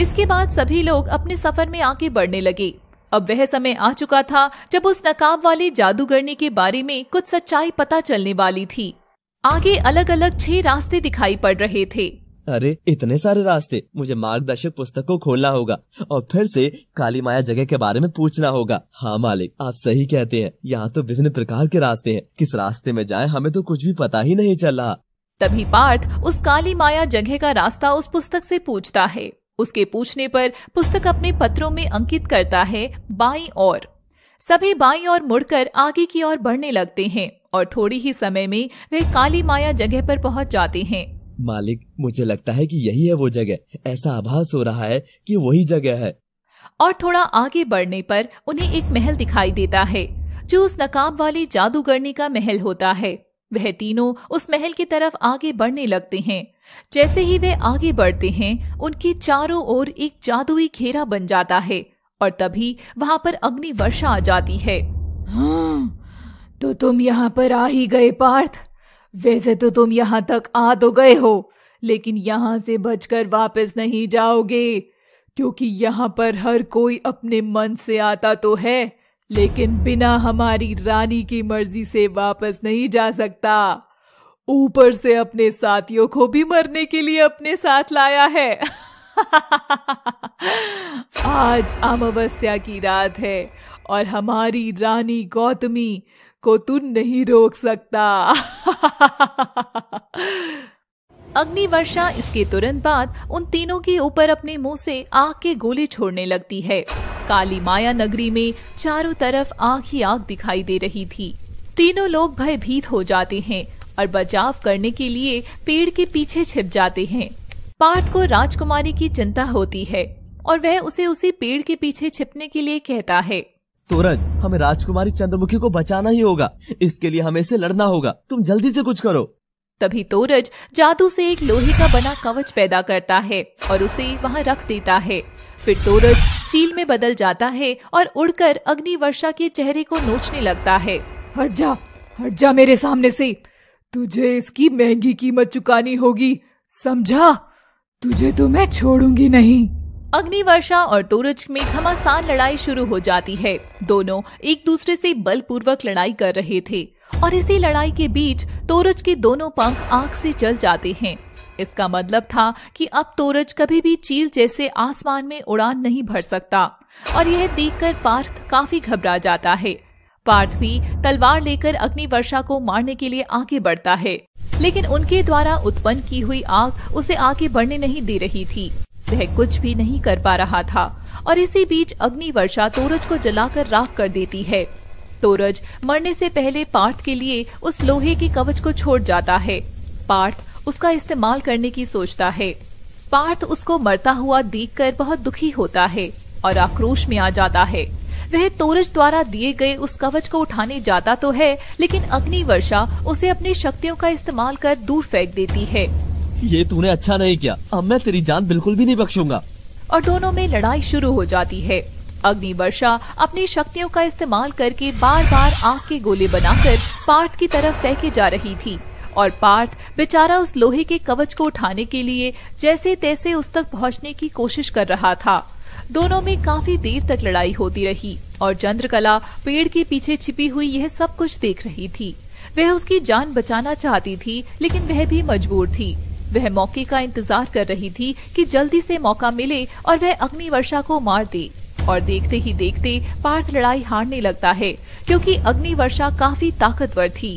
इसके बाद सभी लोग अपने सफर में आगे बढ़ने लगे। अब वह समय आ चुका था जब उस नकाब वाली जादूगरनी के बारे में कुछ सच्चाई पता चलने वाली थी। आगे अलग अलग छह रास्ते दिखाई पड़ रहे थे। अरे इतने सारे रास्ते, मुझे मार्गदर्शक पुस्तक को खोलना होगा और फिर से काली माया जगह के बारे में पूछना होगा। हाँ मालिक, आप सही कहते हैं, यहाँ तो विभिन्न प्रकार के रास्ते हैं। किस रास्ते में जाएं हमें तो कुछ भी पता ही नहीं चल रहा। तभी पार्थ उस काली माया जगह का रास्ता उस पुस्तक से पूछता है। उसके पूछने पर पुस्तक अपने पत्रों में अंकित करता है बाईं ओर। सभी बाईं ओर मुड़कर आगे की ओर बढ़ने लगते हैं और थोड़ी ही समय में वे काली माया जगह पर पहुंच जाते हैं। मालिक, मुझे लगता है कि यही है वो जगह। ऐसा आभास हो रहा है कि वही जगह है। और थोड़ा आगे बढ़ने पर उन्हें एक महल दिखाई देता है जो उस नकाब वाली जादूगरनी का महल होता है। वह तीनों उस महल की तरफ आगे बढ़ने लगते हैं। जैसे ही वे आगे बढ़ते हैं उनके चारों ओर एक जादुई घेरा बन जाता है और तभी वहाँ पर अग्निवर्षा आ जाती है। हाँ, तो तुम यहाँ पर आ ही गए पार्थ। वैसे तो तुम यहाँ तक आ तो गए हो, लेकिन यहाँ से बचकर वापस नहीं जाओगे, क्योंकि यहाँ पर हर कोई अपने मन से आता तो है लेकिन बिना हमारी रानी की मर्जी से वापस नहीं जा सकता। ऊपर से अपने साथियों को भी मरने के लिए अपने साथ लाया है। आज अमावस्या की रात है और हमारी रानी गौतमी को तू नहीं रोक सकता। अग्निवर्षा इसके तुरंत बाद उन तीनों के ऊपर अपने मुंह से आग के गोले छोड़ने लगती है। काली माया नगरी में चारों तरफ आग ही आग दिखाई दे रही थी। तीनों लोग भयभीत हो जाते हैं और बचाव करने के लिए पेड़ के पीछे छिप जाते हैं। पार्थ को राजकुमारी की चिंता होती है और वह उसे उसी पेड़ के पीछे छिपने के लिए कहता है। तोरज, हमें राजकुमारी चंद्रमुखी को बचाना ही होगा, इसके लिए हमें इसे लड़ना होगा, तुम जल्दी से कुछ करो। तभी तोरज जादू से एक लोहे का बना कवच पैदा करता है और उसे वहाँ रख देता है। फिर तोरज चील में बदल जाता है और उड़कर अग्निवर्षा के चेहरे को नोचने लगता है। हट जा, हट जा मेरे सामने से, तुझे इसकी महंगी कीमत चुकानी होगी, समझा? तुझे तो मैं छोड़ूंगी नहीं। अग्निवर्षा और तोरज में घमासान लड़ाई शुरू हो जाती है। दोनों एक दूसरे से बलपूर्वक लड़ाई कर रहे थे और इसी लड़ाई के बीच तोरज के दोनों पंख आग से जल जाते हैं। इसका मतलब था कि अब तोरज कभी भी चील जैसे आसमान में उड़ान नहीं भर सकता और यह देखकर पार्थ काफी घबरा जाता है। पार्थ भी तलवार लेकर अग्निवर्षा को मारने के लिए आगे बढ़ता है, लेकिन उनके द्वारा उत्पन्न की हुई आग उसे आगे बढ़ने नहीं दे रही थी। वह कुछ भी नहीं कर पा रहा था और इसी बीच अग्निवर्षा तोरज को जलाकर राख कर देती है। तोरज मरने से पहले पार्थ के लिए उस लोहे के कवच को छोड़ जाता है। पार्थ उसका इस्तेमाल करने की सोचता है। पार्थ उसको मरता हुआ देखकर बहुत दुखी होता है और आक्रोश में आ जाता है। वह तोरज द्वारा दिए गए उस कवच को उठाने जाता तो है, लेकिन अग्निवर्षा उसे अपनी शक्तियों का इस्तेमाल कर दूर फेंक देती है। ये तूने अच्छा नहीं किया, अब मैं तेरी जान बिल्कुल भी नहीं बख्शूंगा। और दोनों में लड़ाई शुरू हो जाती है। अग्निवर्षा अपनी शक्तियों का इस्तेमाल करके बार बार आग के गोले बनाकर पार्थ की तरफ फेंके जा रही थी और पार्थ बेचारा उस लोहे के कवच को उठाने के लिए जैसे तैसे उस तक पहुँचने की कोशिश कर रहा था। दोनों में काफी देर तक लड़ाई होती रही और चंद्रकला पेड़ के पीछे छिपी हुई यह सब कुछ देख रही थी। वह उसकी जान बचाना चाहती थी, लेकिन वह भी मजबूर थी। वह मौके का इंतजार कर रही थी कि जल्दी से मौका मिले और वह अग्निवर्षा को मार दे। और देखते ही देखते पार्थ लड़ाई हारने लगता है, क्योंकि अग्निवर्षा काफी ताकतवर थी।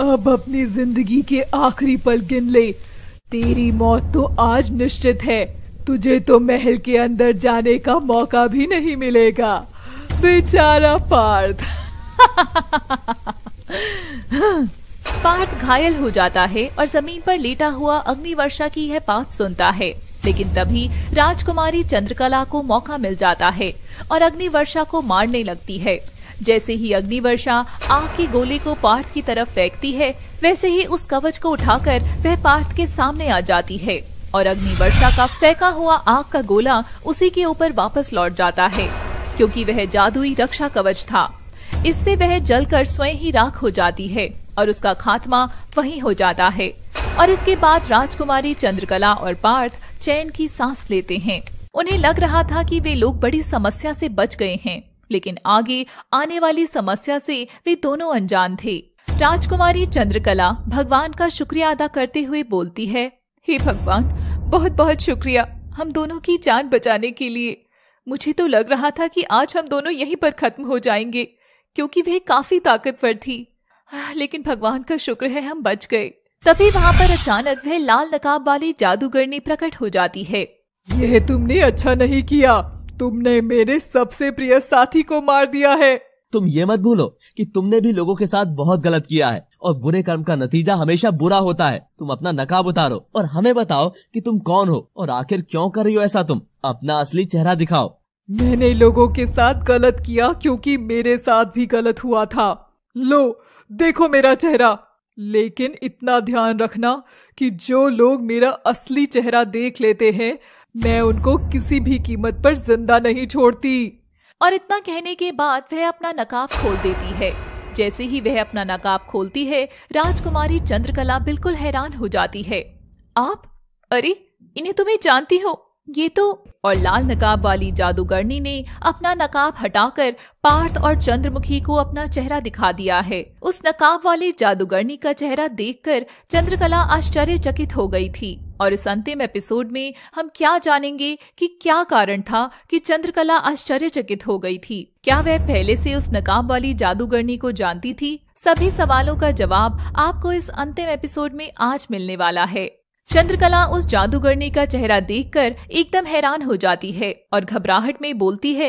अब अपनी जिंदगी के आखिरी पल गिन ले, तेरी मौत तो आज निश्चित है, तुझे तो महल के अंदर जाने का मौका भी नहीं मिलेगा। बेचारा पार्थ। पार्थ घायल हो जाता है और जमीन पर लेटा हुआ अग्निवर्षा की यह बात सुनता है, लेकिन तभी राजकुमारी चंद्रकला को मौका मिल जाता है और अग्निवर्षा को मारने लगती है। जैसे ही अग्निवर्षा आग के गोले को पार्थ की तरफ फेंकती है, वैसे ही उस कवच को उठाकर वह पार्थ के सामने आ जाती है और अग्निवर्षा का फेंका हुआ आग का गोला उसी के ऊपर वापस लौट जाता है, क्योंकि वह जादुई रक्षा कवच था। इससे वह जलकर स्वयं ही राख हो जाती है और उसका खात्मा वहीं हो जाता है। और इसके बाद राजकुमारी चंद्रकला और पार्थ चैन की सांस लेते हैं। उन्हें लग रहा था कि वे लोग बड़ी समस्या से बच गए हैं, लेकिन आगे आने वाली समस्या से वे दोनों अनजान थे। राजकुमारी चंद्रकला भगवान का शुक्रिया अदा करते हुए बोलती है, हे भगवान, बहुत बहुत शुक्रिया हम दोनों की जान बचाने के लिए। मुझे तो लग रहा था कि आज हम दोनों यहीं पर खत्म हो जाएंगे, क्योंकि वह काफी ताकतवर थी, लेकिन भगवान का शुक्र है हम बच गए। तभी वहाँ पर अचानक वह लाल नकाब वाली जादूगरनी प्रकट हो जाती है। यह तुमने अच्छा नहीं किया, तुमने मेरे सबसे प्रिय साथी को मार दिया है। तुम ये मत भूलो कि तुमने भी लोगों के साथ बहुत गलत किया है और बुरे कर्म का नतीजा हमेशा बुरा होता है। तुम अपना नकाब उतारो और हमें बताओ कि तुम कौन हो और आखिर क्यों कर रही हो ऐसा। तुम अपना असली चेहरा दिखाओ। मैंने लोगों के साथ गलत किया क्योंकि मेरे साथ भी गलत हुआ था। लो देखो मेरा चेहरा, लेकिन इतना ध्यान रखना कि जो लोग मेरा असली चेहरा देख लेते हैं, मैं उनको किसी भी कीमत पर जिंदा नहीं छोड़ती। और इतना कहने के बाद वह अपना नकाब खोल देती है जैसे ही वह अपना नकाब खोलती है, राजकुमारी चंद्रकला बिल्कुल हैरान हो जाती है। आप, अरे इन्हें तुम्हें जानती हो, ये तो। और लाल नकाब वाली जादूगरनी ने अपना नकाब हटाकर पार्थ और चंद्रमुखी को अपना चेहरा दिखा दिया है। उस नकाब वाली जादूगरनी का चेहरा देखकर चंद्रकला आश्चर्यचकित हो गई थी। और इस अंतिम एपिसोड में हम क्या जानेंगे कि क्या कारण था कि चंद्रकला आश्चर्यचकित हो गई थी। क्या वह पहले से उस नकाब वाली जादूगरनी को जानती थी? सभी सवालों का जवाब आपको इस अंतिम एपिसोड में आज मिलने वाला है। चंद्रकला उस जादूगरनी का चेहरा देखकर एकदम हैरान हो जाती है और घबराहट में बोलती है,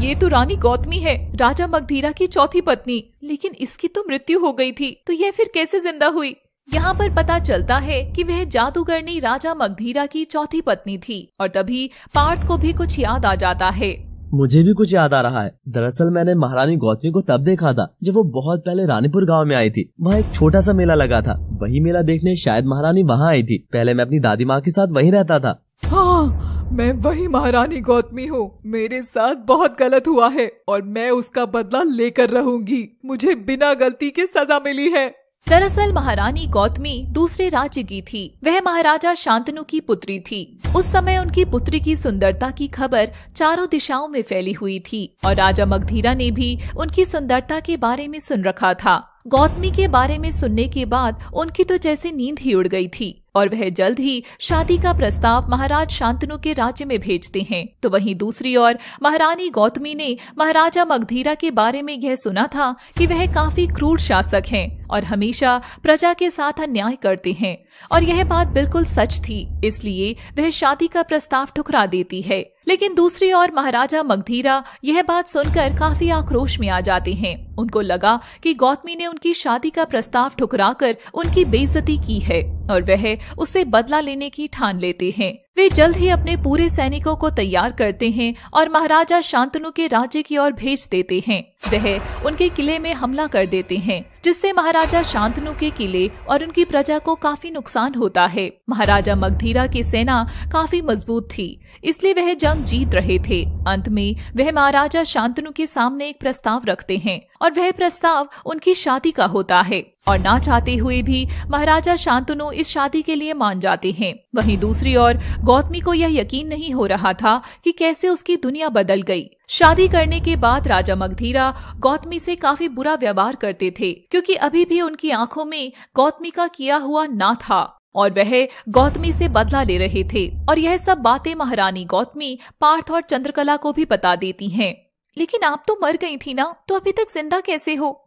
ये तो रानी गौतमी है, राजा मगधीरा की चौथी पत्नी, लेकिन इसकी तो मृत्यु हो गई थी, तो यह फिर कैसे जिंदा हुई? यहाँ पर पता चलता है कि वह जादूगरनी राजा मगधीरा की चौथी पत्नी थी। और तभी पार्थ को भी कुछ याद आ जाता है। मुझे भी कुछ याद आ रहा है। दरअसल मैंने महारानी गौतमी को तब देखा था जब वो बहुत पहले रानीपुर गांव में आई थी। वहाँ एक छोटा सा मेला लगा था, वही मेला देखने शायद महारानी वहाँ आई थी। पहले मैं अपनी दादी माँ के साथ वहीं रहता था। हाँ, मैं वही महारानी गौतमी हूँ। मेरे साथ बहुत गलत हुआ है और मैं उसका बदला लेकर रहूंगी। मुझे बिना गलती के सजा मिली है। दरअसल महारानी गौतमी दूसरे राज्य की थी। वह महाराजा शांतनु की पुत्री थी। उस समय उनकी पुत्री की सुंदरता की खबर चारों दिशाओं में फैली हुई थी और राजा मगधीरा ने भी उनकी सुंदरता के बारे में सुन रखा था। गौतमी के बारे में सुनने के बाद उनकी तो जैसे नींद ही उड़ गई थी और वह जल्द ही शादी का प्रस्ताव महाराज शांतनु के राज्य में भेजते हैं। तो वहीं दूसरी ओर महारानी गौतमी ने महाराजा मगधीरा के बारे में यह सुना था कि वह काफी क्रूर शासक हैं और हमेशा प्रजा के साथ अन्याय करते हैं, और यह बात बिल्कुल सच थी, इसलिए वह शादी का प्रस्ताव ठुकरा देती है। लेकिन दूसरी ओर महाराजा मगधीरा यह बात सुनकर काफी आक्रोश में आ जाते हैं। उनको लगा कि गौतमी ने उनकी शादी का प्रस्ताव ठुकराकर उनकी बेइज्जती की है और वह उससे बदला लेने की ठान लेते हैं। वे जल्द ही अपने पूरे सैनिकों को तैयार करते हैं और महाराजा शांतनु के राज्य की ओर भेज देते हैं। वह उनके किले में हमला कर देते हैं, जिससे महाराजा शांतनु के किले और उनकी प्रजा को काफी नुकसान होता है। महाराजा मगधीरा की सेना काफी मजबूत थी, इसलिए वह जंग जीत रहे थे। अंत में वह महाराजा शांतनु के सामने एक प्रस्ताव रखते हैं और वह प्रस्ताव उनकी शादी का होता है, और ना चाहते हुए भी महाराजा शांतनु इस शादी के लिए मान जाते हैं। वहीं दूसरी ओर गौतमी को यह यकीन नहीं हो रहा था कि कैसे उसकी दुनिया बदल गई। शादी करने के बाद राजा मगधीरा गौतमी से काफी बुरा व्यवहार करते थे, क्योंकि अभी भी उनकी आंखों में गौतमी का किया हुआ ना था और वह गौतमी से बदला ले रहे थे। और यह सब बातें महारानी गौतमी पार्थ और चंद्रकला को भी बता देती हैं। लेकिन आप तो मर गई थी ना, तो अभी तक जिंदा कैसे हो?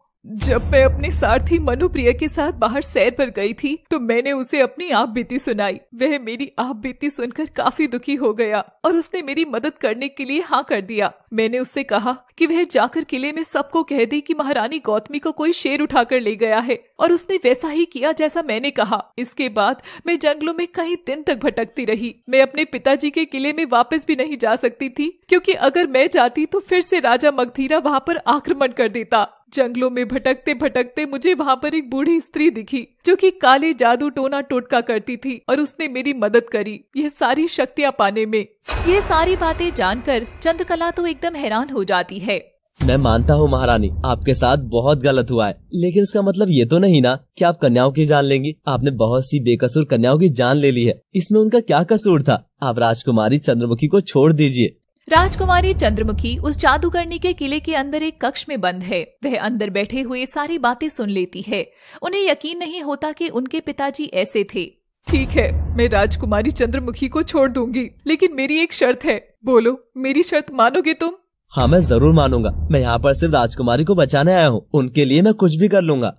जब मैं अपनी साथी मनुप्रिया के साथ बाहर सैर पर गई थी तो मैंने उसे अपनी आप बीती सुनाई। वह मेरी आप बीती सुनकर काफी दुखी हो गया और उसने मेरी मदद करने के लिए हाँ कर दिया। मैंने उससे कहा कि वह जाकर किले में सबको कह दे कि महारानी गौतमी को कोई शेर उठाकर ले गया है, और उसने वैसा ही किया जैसा मैंने कहा। इसके बाद मैं जंगलों में कई दिन तक भटकती रही। मैं अपने पिताजी के किले में वापस भी नहीं जा सकती थी, क्योंकि अगर मैं जाती तो फिर से राजा मगधीरा वहाँ पर आक्रमण कर देता। जंगलों में भटकते भटकते मुझे वहाँ पर एक बूढ़ी स्त्री दिखी, जो कि काले जादू टोना टोटका करती थी, और उसने मेरी मदद करी यह सारी शक्तियाँ पाने में। ये सारी बातें जानकर चंद्रकला तो एकदम हैरान हो जाती है। मैं मानता हूँ महारानी, आपके साथ बहुत गलत हुआ है, लेकिन इसका मतलब ये तो नहीं ना कि आप कन्याओं की जान लेंगी। आपने बहुत सी बेकसूर कन्याओं की जान ले ली है, इसमें उनका क्या कसूर था? आप राजकुमारी चंद्रमुखी को छोड़ दीजिए। राजकुमारी चंद्रमुखी उस जादूगरनी के किले के अंदर एक कक्ष में बंद है। वह अंदर बैठे हुए सारी बातें सुन लेती है। उन्हें यकीन नहीं होता कि उनके पिताजी ऐसे थे। ठीक है, मैं राजकुमारी चंद्रमुखी को छोड़ दूंगी, लेकिन मेरी एक शर्त है। बोलो, मेरी शर्त मानोगे तुम? हाँ, मैं जरूर मानूंगा। मैं यहाँ पर सिर्फ राजकुमारी को बचाने आया हूँ, उनके लिए मैं कुछ भी कर लूंगा।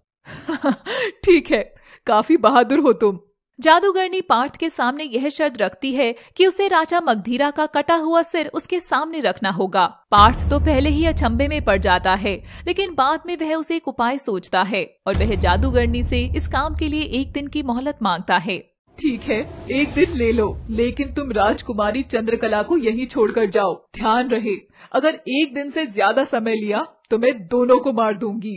ठीक है, काफी बहादुर हो तुम। जादूगरनी पार्थ के सामने यह शर्त रखती है कि उसे राजा मगधीरा का कटा हुआ सिर उसके सामने रखना होगा। पार्थ तो पहले ही अचंभे में पड़ जाता है, लेकिन बाद में वह उसे एक उपाय सोचता है और वह जादूगरनी से इस काम के लिए एक दिन की मोहलत मांगता है। ठीक है, एक दिन ले लो, लेकिन तुम राजकुमारी चंद्रकला को यहीं छोड़कर जाओ। ध्यान रहे, अगर एक दिन से ज्यादा समय लिया तो मैं दोनों को मार दूंगी।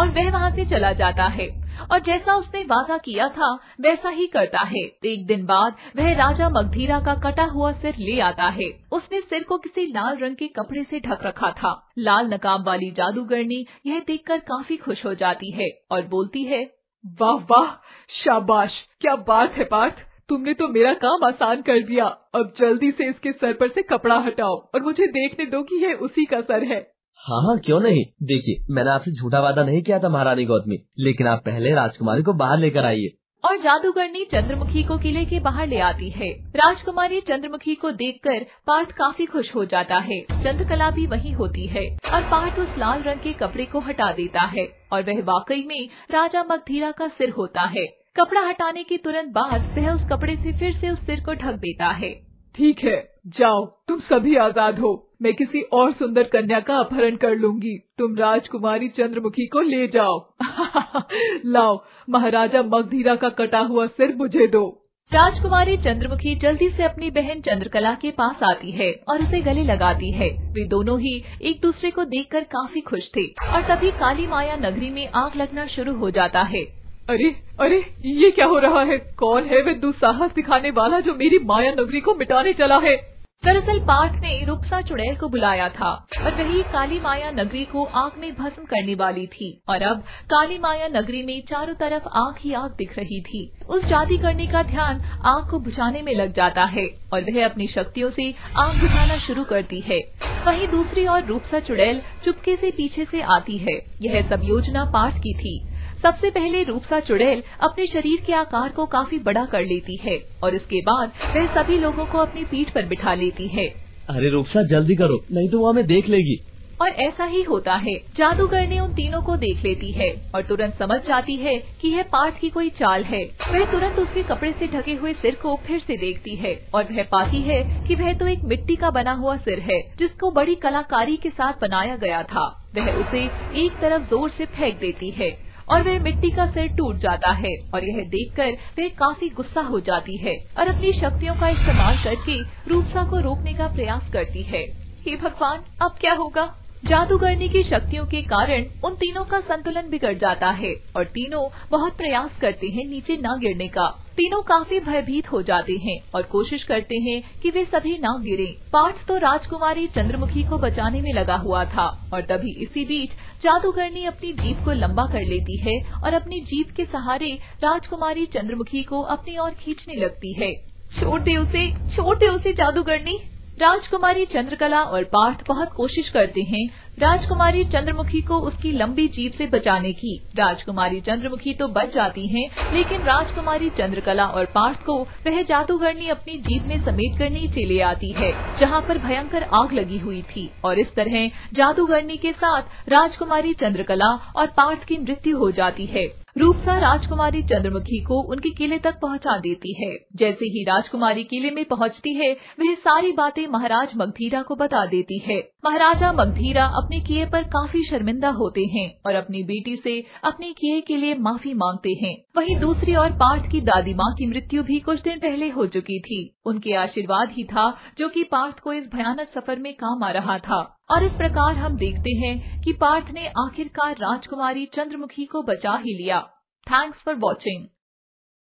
और वह वहाँ से चला जाता है और जैसा उसने वादा किया था वैसा ही करता है। एक दिन बाद वह राजा मगधीरा का कटा हुआ सिर ले आता है। उसने सिर को किसी लाल रंग के कपड़े से ढक रखा था। लाल नकाब वाली जादूगरनी यह देखकर काफी खुश हो जाती है और बोलती है, वाह वाह, शाबाश, क्या बात है पार्थ, तुमने तो मेरा काम आसान कर दिया। अब जल्दी से इसके सर पर से कपड़ा हटाओ और मुझे देखने दो कि यह उसी का सर है। हाँ हाँ, क्यों नहीं। देखिए, मैंने आपसे झूठा वादा नहीं किया था महारानी गौतमी, लेकिन आप पहले राजकुमारी को बाहर लेकर आइए। और जादूगरनी चंद्रमुखी को किले के बाहर ले आती है। राजकुमारी चंद्रमुखी को देखकर पार्थ काफी खुश हो जाता है। चंद्रकला भी वहीं होती है और पार्थ उस लाल रंग के कपड़े को हटा देता है और वह वाकई में राजा मगधीरा का सिर होता है। कपड़ा हटाने के तुरंत बाद वह उस कपड़े से फिर से उस सिर को ढक देता है। ठीक है, जाओ, तुम सभी आजाद हो। मैं किसी और सुंदर कन्या का अपहरण कर लूंगी। तुम राजकुमारी चंद्रमुखी को ले जाओ। लाओ, महाराजा मगधीरा का कटा हुआ सिर मुझे दो। राजकुमारी चंद्रमुखी जल्दी से अपनी बहन चंद्रकला के पास आती है और उसे गले लगाती है। वे दोनों ही एक दूसरे को देखकर काफी खुश थे और तभी काली माया नगरी में आग लगना शुरू हो जाता है। अरे अरे, ये क्या हो रहा है? कौन है वे दुस्साहस दिखाने वाला जो मेरी माया नगरी को मिटाने चला है? दरअसल पार्थ ने रूपसा चुड़ैल को बुलाया था और वही काली माया नगरी को आग में भस्म करने वाली थी और अब काली माया नगरी में चारों तरफ आग ही आग दिख रही थी। उस जादूगरनी का ध्यान आग को बुझाने में लग जाता है और वह अपनी शक्तियों से आग बुझाना शुरू करती है। वहीं दूसरी ओर रूपसा चुड़ैल चुपके से पीछे से आती है। यह सब योजना पार्थ की थी। सबसे पहले रूपसा चुड़ैल अपने शरीर के आकार को काफी बड़ा कर लेती है और इसके बाद वह सभी लोगों को अपनी पीठ पर बिठा लेती है। अरे रूपसा, जल्दी करो, नहीं तो वो हमें देख लेगी। और ऐसा ही होता है। जादूगर ने उन तीनों को देख लेती है और तुरंत समझ जाती है कि यह पार्थ की कोई चाल है। वह तुरंत उसके कपड़े से ढके हुए सिर को फिर से देखती है और वह पाती है कि वह तो एक मिट्टी का बना हुआ सिर है जिसको बड़ी कलाकारी के साथ बनाया गया था। वह उसे एक तरफ जोर से फेंक देती है और वह मिट्टी का सिर टूट जाता है और यह देखकर वह काफी गुस्सा हो जाती है और अपनी शक्तियों का इस्तेमाल करके रूपसा को रोकने का प्रयास करती है। हे भगवान, अब क्या होगा? जादूगरनी की शक्तियों के कारण उन तीनों का संतुलन बिगड़ जाता है और तीनों बहुत प्रयास करते हैं नीचे ना गिरने का। तीनों काफी भयभीत हो जाते हैं और कोशिश करते हैं कि वे सभी ना गिरें। पार्थ तो राजकुमारी चंद्रमुखी को बचाने में लगा हुआ था और तभी इसी बीच जादूगरनी अपनी जीभ को लंबा कर लेती है और अपनी जीभ के सहारे राजकुमारी चंद्रमुखी को अपनी ओर खींचने लगती है। छोड़ दे उसे, छोड़ दे उसे जादूगरनी। राजकुमारी चंद्रकला और पार्थ बहुत कोशिश करते हैं राजकुमारी चंद्रमुखी को उसकी लंबी जीभ से बचाने की। राजकुमारी चंद्रमुखी तो बच जाती हैं, लेकिन राजकुमारी चंद्रकला और पार्थ को वह जादूगरनी अपनी जीभ में समेट कर नीचे ले आती है जहां पर भयंकर आग लगी हुई थी और इस तरह जादूगरनी के साथ राजकुमारी चंद्रकला और पार्थ की मृत्यु हो जाती है। रूपसा राजकुमारी चंद्रमुखी को उनके किले तक पहुंचा देती है। जैसे ही राजकुमारी किले में पहुंचती है, वह सारी बातें महाराज मगधीरा को बता देती है। महाराजा मगधीरा अपने किए पर काफी शर्मिंदा होते हैं और अपनी बेटी से अपने किए के लिए माफी मांगते हैं। वहीं दूसरी ओर पार्थ की दादी माँ की मृत्यु भी कुछ दिन पहले हो चुकी थी। उनके आशीर्वाद ही था जो कि पार्थ को इस भयानक सफर में काम आ रहा था। और इस प्रकार हम देखते हैं कि पार्थ ने आखिरकार राजकुमारी चंद्रमुखी को बचा ही लिया। Thanks for watching.